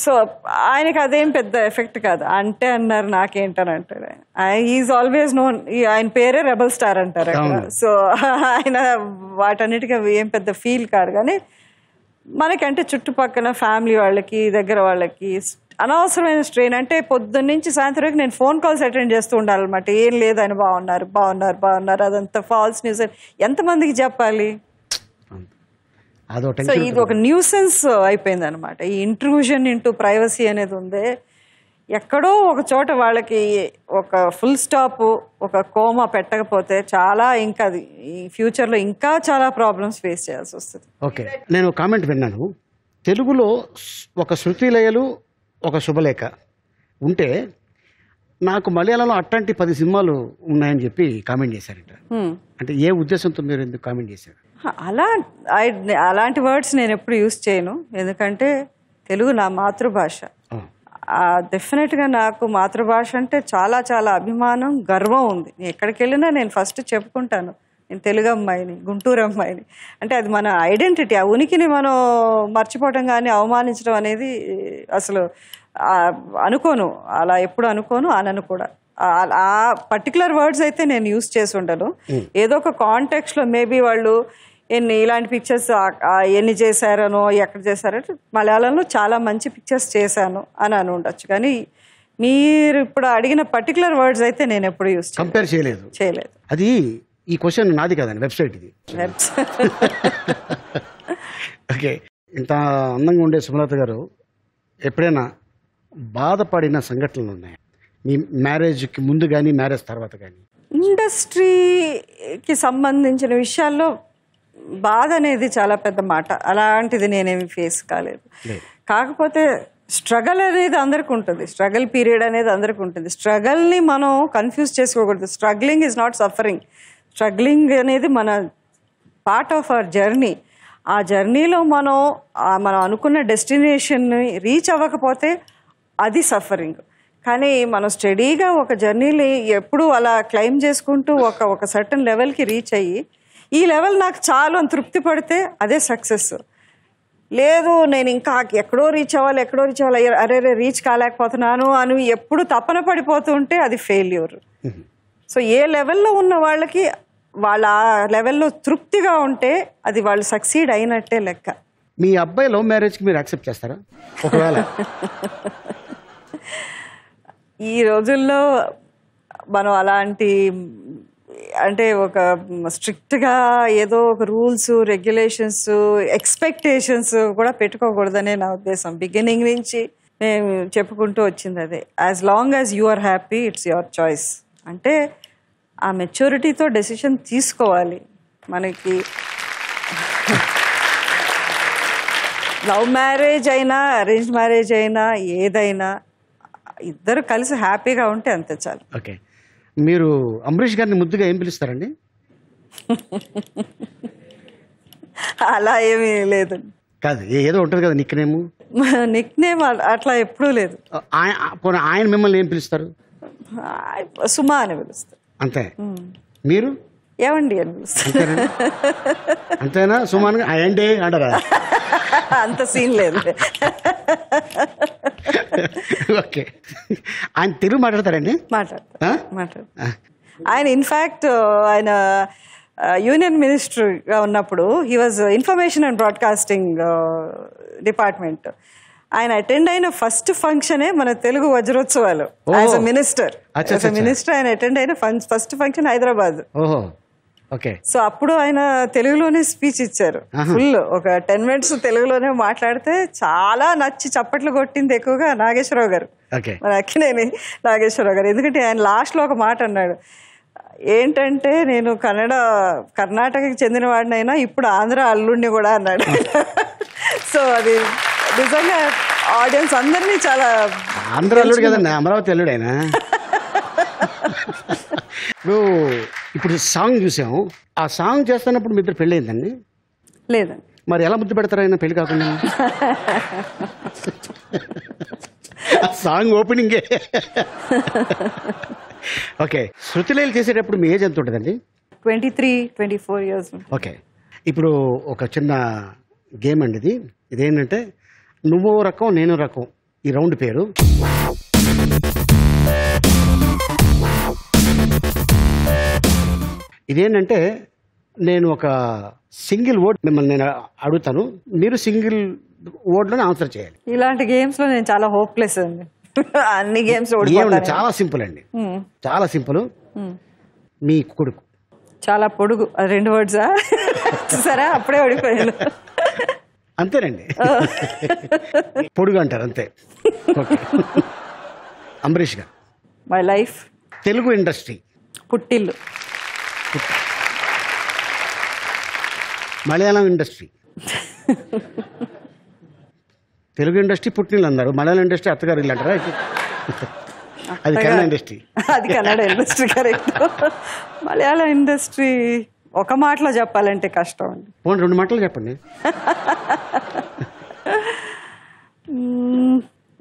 సో ఆయనకి అదేం పెద్ద ఎఫెక్ట్ కాదు అంటే అన్నారు నాకేంటని అంటారు. ఈజ్ ఆల్వేస్ నోన్, ఆయన పేరే రెబల్ స్టార్ అంటారు. సో ఆయన వాటన్నిటికీ ఏం పెద్ద ఫీల్ కాదు. కానీ మనకంటే చుట్టుపక్కల ఫ్యామిలీ వాళ్ళకి దగ్గర వాళ్ళకి అనవసరమైన స్ట్రెయిన్. అంటే పొద్దున్న నుంచి సాయంత్రం వరకు నేను ఫోన్ కాల్స్ అటెండ్ చేస్తూ ఉండాలన్నమాట. ఏం లేదు ఆయన బాగున్నారు బాగున్నారు బాగున్నారు అదంతా ఫాల్స్ న్యూస్. ఎంతమందికి చెప్పాలి? సో ఇది ఒక న్యూసెన్స్ అయిపోయింది అనమాట. ఈ ఇంట్రూజన్ ఇంటూ ప్రైవసీ అనేది ఉంది. ఎక్కడో ఒక చోట వాళ్ళకి ఒక ఫుల్ స్టాప్ ఒక కోమా పెట్టకపోతే చాలా ఇంకా ఫ్యూచర్లో ఇంకా చాలా ప్రాబ్లమ్స్ ఫేస్ చేయాల్సి వస్తుంది. ఓకే, నేను కామెంట్ విన్నాను. తెలుగులో ఒక శృతి లయలు ఒక శుభలేఖ ఉంటే నాకు మలయాళంలో అట్లాంటి పది సినిమాలు ఉన్నాయని చెప్పి కామెంట్ చేశారట. అంటే ఏ ఉద్దేశంతో మీరు ఎందుకు కామెంట్ చేశారు? అలా అలాంటి వర్డ్స్ నేను ఎప్పుడు యూజ్ చేయను. ఎందుకంటే తెలుగు నా మాతృభాష. డెఫినెట్గా నాకు మాతృభాష అంటే చాలా చాలా అభిమానం, గర్వం ఉంది. నేను ఎక్కడికి వెళ్ళినా నేను ఫస్ట్ చెప్పుకుంటాను నేను తెలుగు అమ్మాయిని, గుంటూరు అమ్మాయిని. అంటే అది మన ఐడెంటిటీ, ఆ ఉనికిని మనం మర్చిపోవటం కానీ అవమానించడం అనేది అసలు అనుకోను. అలా ఎప్పుడు అనుకోను, అనను కూడా. ఆ పర్టికులర్ వర్డ్స్ అయితే నేను యూజ్ చేసి ఉండను. ఏదో ఒక కాంటాక్ట్స్లో మేబీ వాళ్ళు ఎన్ని ఇలాంటి పిక్చర్స్ ఎన్ని చేశారనో ఎక్కడ చేశారంటే మలయాళంలో చాలా మంచి పిక్చర్స్ చేశాను అని అని ఉండొచ్చు. కానీ మీరు ఇప్పుడు అడిగిన పర్టికులర్ వర్డ్స్ అయితే నేను ఎప్పుడు యూజ్ కంపేర్ చేయలేదు చేయలేదు అది ఈ క్వశ్చన్ నాది కదండి, వెబ్సైట్ ఇది. ఓకే, ఇంత అందంగా ఉండే సుమలత గారు ఎప్పుడైనా బాధపడిన సంఘటనలు ఉన్నాయి మీ మ్యారేజ్కి ముందు కానీ మ్యారేజ్ తర్వాత కానీ? ఇండస్ట్రీకి సంబంధించిన విషయాల్లో బాధ అనేది చాలా పెద్ద మాట. అలాంటిది నేనేమి ఫేస్ కాలేదు. కాకపోతే స్ట్రగల్ అనేది అందరికీ ఉంటుంది. స్ట్రగల్ పీరియడ్ అనేది అందరికీ ఉంటుంది. స్ట్రగల్ని మనం కన్ఫ్యూజ్ చేసుకోకూడదు. Struggling is not suffering. Struggling అనేది మన పార్ట్ ఆఫ్ అవర్ జర్నీ. ఆ జర్నీలో మనం మనం అనుకున్న డెస్టినేషన్ని రీచ్ అవ్వకపోతే అది సఫరింగ్. కానీ మనం స్టడీగా ఒక జర్నీని ఎప్పుడూ అలా క్లైమ్ చేసుకుంటూ ఒక ఒక సర్టన్ లెవెల్కి రీచ్ అయ్యి ఈ లెవెల్ నాకు చాలు అని తృప్తి పడితే అదే సక్సెస్. లేదు నేను ఇంకా ఎక్కడో రీచ్ అవ్వాలి ఎక్కడో రీచ్ అవ్వాలి అరే రే రీచ్ కాలేకపోతున్నాను అని ఎప్పుడు తపన పడిపోతుంటే అది ఫెయిల్యూర్. సో ఏ లెవెల్లో ఉన్న వాళ్ళకి వాళ్ళ ఆ లెవెల్లో తృప్తిగా ఉంటే అది వాళ్ళు సక్సీడ్ అయినట్టే లెక్క. మీ అబ్బాయి లవ్ మ్యారేజ్కి మీరు యాక్సెప్ట్ చేస్తారా? ఒకవేళ ఈ రోజుల్లో మనం అలాంటి అంటే ఒక స్ట్రిక్ట్గా ఏదో ఒక రూల్స్ రెగ్యులేషన్స్ ఎక్స్పెక్టేషన్స్ కూడా పెట్టుకోకూడదనే నా ఉద్దేశం. బిగినింగ్ నుంచి మేము చెప్పుకుంటూ వచ్చింది అదే, as long as you are happy it's your choice. అంటే ఆ మెచ్యూరిటీతో డెసిషన్ తీసుకోవాలి. మనకి లవ్ మ్యారేజ్ అయినా అరేంజ్ మ్యారేజ్ అయినా ఏదైనా ఇద్దరు కలిసి హ్యాపీగా ఉంటే అంతే చాలు. ఓకే, మీరు అంబరీష్ గారిని ముద్దుగా ఏం పిలుస్తారండి? అలా ఏమీ లేదు కాదు, ఏదో ఉంటుంది కదా నిక్ నేమ్. నిక్ నేమ్ అట్లా ఎప్పుడూ లేదు. ఆయన మిమ్మల్ని ఏం పిలుస్తారు? సుమా అని పిలుస్తారు అంతే. మీరు ఏమండి అని పిలుస్తారు అంతేనా? సుమా అయ్యండి అంటారా? అంత సీన్ లేదు. ఓకే, ఆయన తెలుగు మాట్లాడతారండి? మాట్లాడతా మాట్లాడతా ఆయన ఇన్ఫ్యాక్ట్ ఆయన యూనియన్ మినిస్టర్గా ఉన్నప్పుడు he was information and broadcasting department. ఆయన అటెండ్ అయిన ఫస్ట్ ఫంక్షనే మన తెలుగు వజ్రోత్సవాలు. As a minister as a minister ఆయన అటెండ్ అయిన ఫస్ట్ ఫంక్షన్ హైదరాబాద్. సో అప్పుడు ఆయన తెలుగులోనే స్పీచ్ ఇచ్చారు. ఫుల్ ఒక టెన్ మినిట్స్ తెలుగులోనే మాట్లాడితే చాలా నచ్చి చప్పట్లు కొట్టింది ఎక్కువగా నాగేశ్వరరావు గారు, మన అక్కినేని నాగేశ్వరరావు గారు. ఎందుకంటే ఆయన లాస్ట్లో ఒక మాట అన్నాడు ఏంటంటే, నేను కన్నడ కర్ణాటకకి చెందిన వాడినైనా ఇప్పుడు ఆంధ్ర అల్లుడిని కూడా అన్నాడు. సో అది నిజంగా ఆడియన్స్ అందరినీ చాలా ఆంధ్ర అల్లుడు కదండి, అమరావతి అల్లుడు ఆయన. ఇప్పుడు ఇప్పుడు సాంగ్ చూసాము, ఆ సాంగ్ చేస్తున్నప్పుడు మీ ఇద్దరు పెళ్ళయిందండి? లేదండి. మరి ఎలా ముద్దు పెడతారు ఆయన పెళ్ళి కాకుండా? సాంగ్ ఓపెనింగే. ఓకే, శృతిలీలు చేసేటప్పుడు మీ ఏజ్ ఎంత ఉంటుందండి? Twenty three twenty four years. Okay, ఇప్పుడు ఒక చిన్న గేమ్ అండి ఇది. ఇదేంటంటే నువ్వు రకం నేను రకం ఈ రౌండ్ పేరు. ఇదేంటంటే నేను ఒక సింగిల్ వర్డ్ మిమ్మల్ని నేను అడుగుతాను, మీరు సింగిల్ వర్డ్లోనే ఆన్సర్ చేయాలి. ఇలాంటి గేమ్స్లో నేను చాలా హోప్లెస్ అండి. అన్ని గేమ్స్ చాలా సింపుల్ అండి, చాలా సింపుల్. మీ కొడుకు చాలా పొడుగు. రెండు వర్డ్సా? సరే అప్పుడే ఓడిపోయాను. అంతేనండి, పొడుగు అంటారు అంతే. Ambareesh garu. My life. Telugu industry పుట్టిల్లు. మలయాళం ఇండస్ట్రీ. తెలుగు ఇండస్ట్రీ పుట్టిల్లు అన్నారు, మలయాళం ఇండస్ట్రీ అత్తగారు ఇల్లు అంటారా? అది కన్నడ ఇండస్ట్రీ. అది Kannada industry correct. Malayala industry ఒక మాటలో చెప్పాలంటే కష్టం అండి. పోనీ రెండు మాటలు చెప్పండి.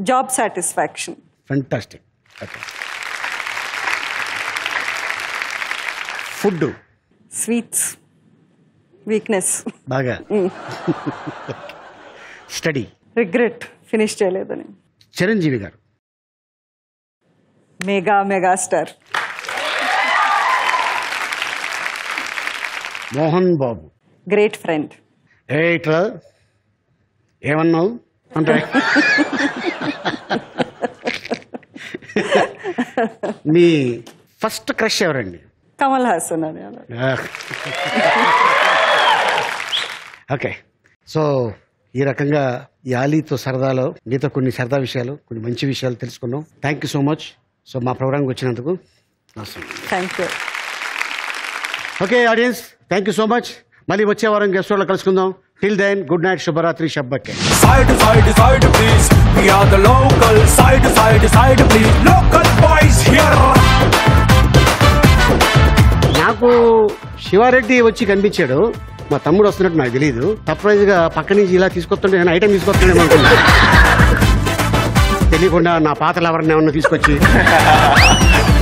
Job satisfaction. Fantastic. Okay. Food. Sweets. Weakness బాగా. స్టడీ. రిగ్రెట్, ఫినిష్ చేయలేదని. Chiranjeevi garu. Mega mega star. Mohan Babu. Great friend. ఏ ఇట్లా ఏమన్నావు అంటే. మీ ఫస్ట్ క్రష్ ఎవరండి? కమల్ హాసన్ అని. ఓకే, సో ఈ రకంగా యాలీతో సరదాలో మీతో కొన్ని సరదా విషయాలు, కొన్ని మంచి విషయాలు తెలుసుకున్నాం. Thank you so much. So మా ప్రోగ్రామ్కి వచ్చినందుకు thank you. Okay audience, thank you so much. మళ్ళీ వచ్చే వారం గెస్ట్ హోల్లో కలుసుకుందాం. టిల్ దెన్ గుడ్ నైట్, శుభరాత్రి, షబ్బకే. Side side side please, we are the local. Side side side please, local boys here. నాకు శివారెడ్డి వచ్చి కనిపించాడు, మా తమ్ముడు వస్తున్నట్టు నాకు తెలియదు. సర్ప్రైజ్ గా పక్క నుంచి ఇలా తీసుకొస్తుంటే నేను ఐటమ్ తీసుకొస్తానేమో అనుకున్నా, తెలియకుండా నా పాతలు ఎవరిని ఏమన్నా తీసుకొచ్చి